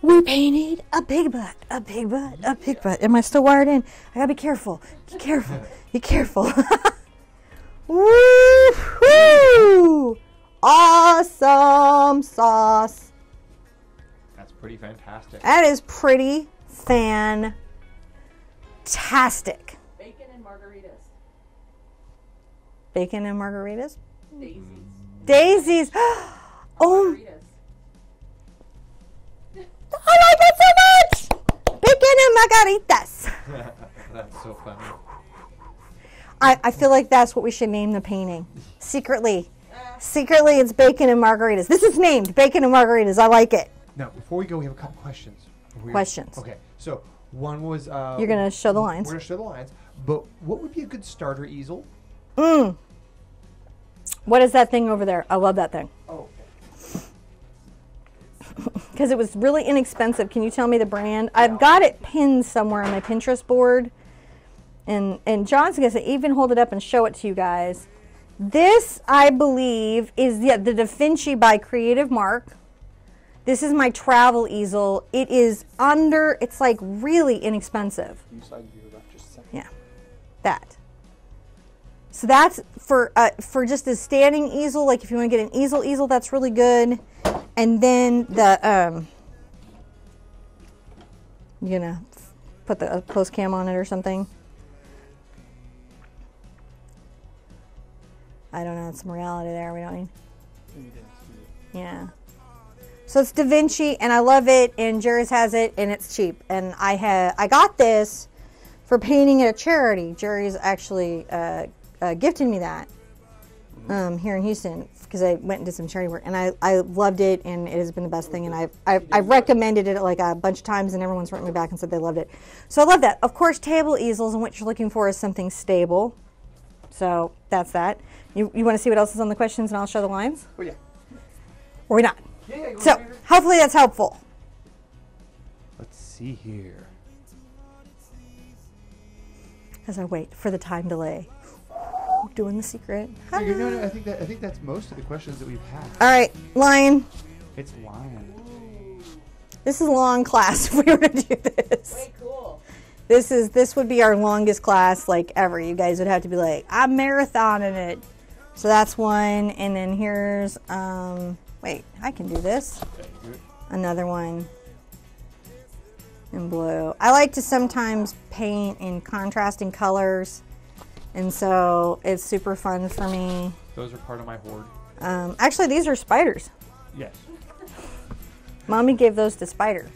We painted a pig butt, a pig butt, a pig butt. Am I still wired in? I gotta be careful. Be careful. Be careful. Woo-hoo! Awesome sauce. That's pretty fantastic. That is pretty fantastic. fantastic. Bacon and margaritas. Bacon and margaritas? Daisies. Daisies. Oh. I like it so much! Bacon and margaritas. That's so funny. I, I feel like that's what we should name the painting. Secretly. Secretly, it's Bacon and Margaritas. This is named Bacon and Margaritas. I like it. Now, before we go, we have a couple questions. We're questions. Okay. So, one was... Uh, You're going to show the lines. We're going to show the lines. But what would be a good starter easel? Mmm. What is that thing over there? I love that thing. Oh. Because it was really inexpensive. Can you tell me the brand? Yeah. I've got it pinned somewhere on my Pinterest board. And, and John's going to even hold it up and show it to you guys. This, I believe, is the, the Da Vinci by Creative Mark. This is my travel easel. It is under, it's like really inexpensive. You saw you left just a second. Yeah, that. So that's for, uh, for just a standing easel, like if you want to get an easel easel, that's really good. And then the, um, you know, put the uh, close cam on it or something. I don't know, it's some reality there, we don't need. Yeah. So it's Da Vinci, and I love it, and Jerry's has it, and it's cheap. And I have, I got this for painting at a charity. Jerry's actually uh, uh, gifted me that um, here in Houston, because I went and did some charity work. And I, I loved it, and it has been the best thing. And I've, I've, I've recommended it like a bunch of times, and everyone's written me back and said they loved it. So I love that. Of course, table easels, and what you're looking for is something stable. So that's that. You, you want to see what else is on the questions and I'll show the lines? Oh, yeah. Or not. Yeah, yeah, so hopefully that's helpful. Let's see here. As I wait for the time delay. Ooh, doing the secret. No, no, no, I think that I think that's most of the questions that we've had. All right, lion. It's lion. This is a long class if we were to do this. Way cool. This is this would be our longest class like ever. You guys would have to be like, I'm marathoning it. So that's one, and then here's um wait, I can do this. Another one in blue. I like to sometimes paint in contrasting colors, and so it's super fun for me. Those are part of my hoard. Um, actually, these are spiders. Yes. Mommy gave those to Spider.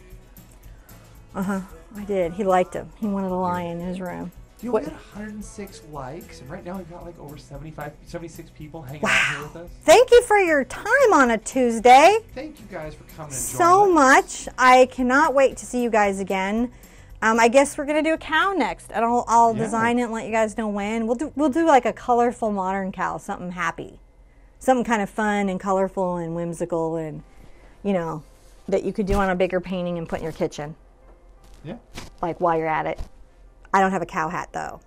Uh-huh. I did. He liked him. He wanted a lion in his room. You had one hundred and six likes, and right now we've got like over seventy-five, seventy-six people hanging wow. out here with us. Thank you for your time on a Tuesday. Thank you guys for coming and so joining us. much. I cannot wait to see you guys again. Um, I guess we're gonna do a cow next, and I'll, I'll yeah. design it and let you guys know when. We'll do we'll do like a colorful modern cow, something happy, something kind of fun and colorful and whimsical, and you know that you could do on a bigger painting and put in your kitchen. Yeah. Like while you're at it. I don't have a cow hat though.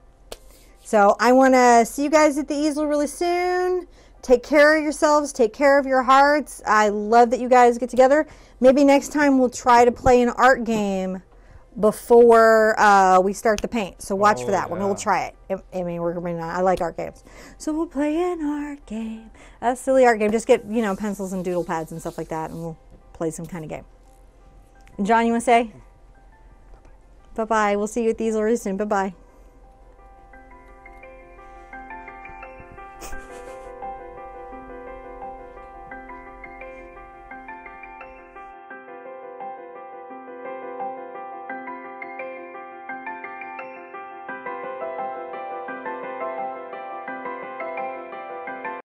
So I want to see you guys at the easel really soon. Take care of yourselves. Take care of your hearts. I love that you guys get together. Maybe next time we'll try to play an art game before uh, we start the paint. So watch oh, for that. Yeah. We're going to try it. I mean, we're going to I like art games. So we'll play an art game. A silly art game. Just get, you know, pencils and doodle pads and stuff like that, and we'll play some kind of game. John, you want to say? Bye-bye. We'll see you at the easel soon. Bye-bye.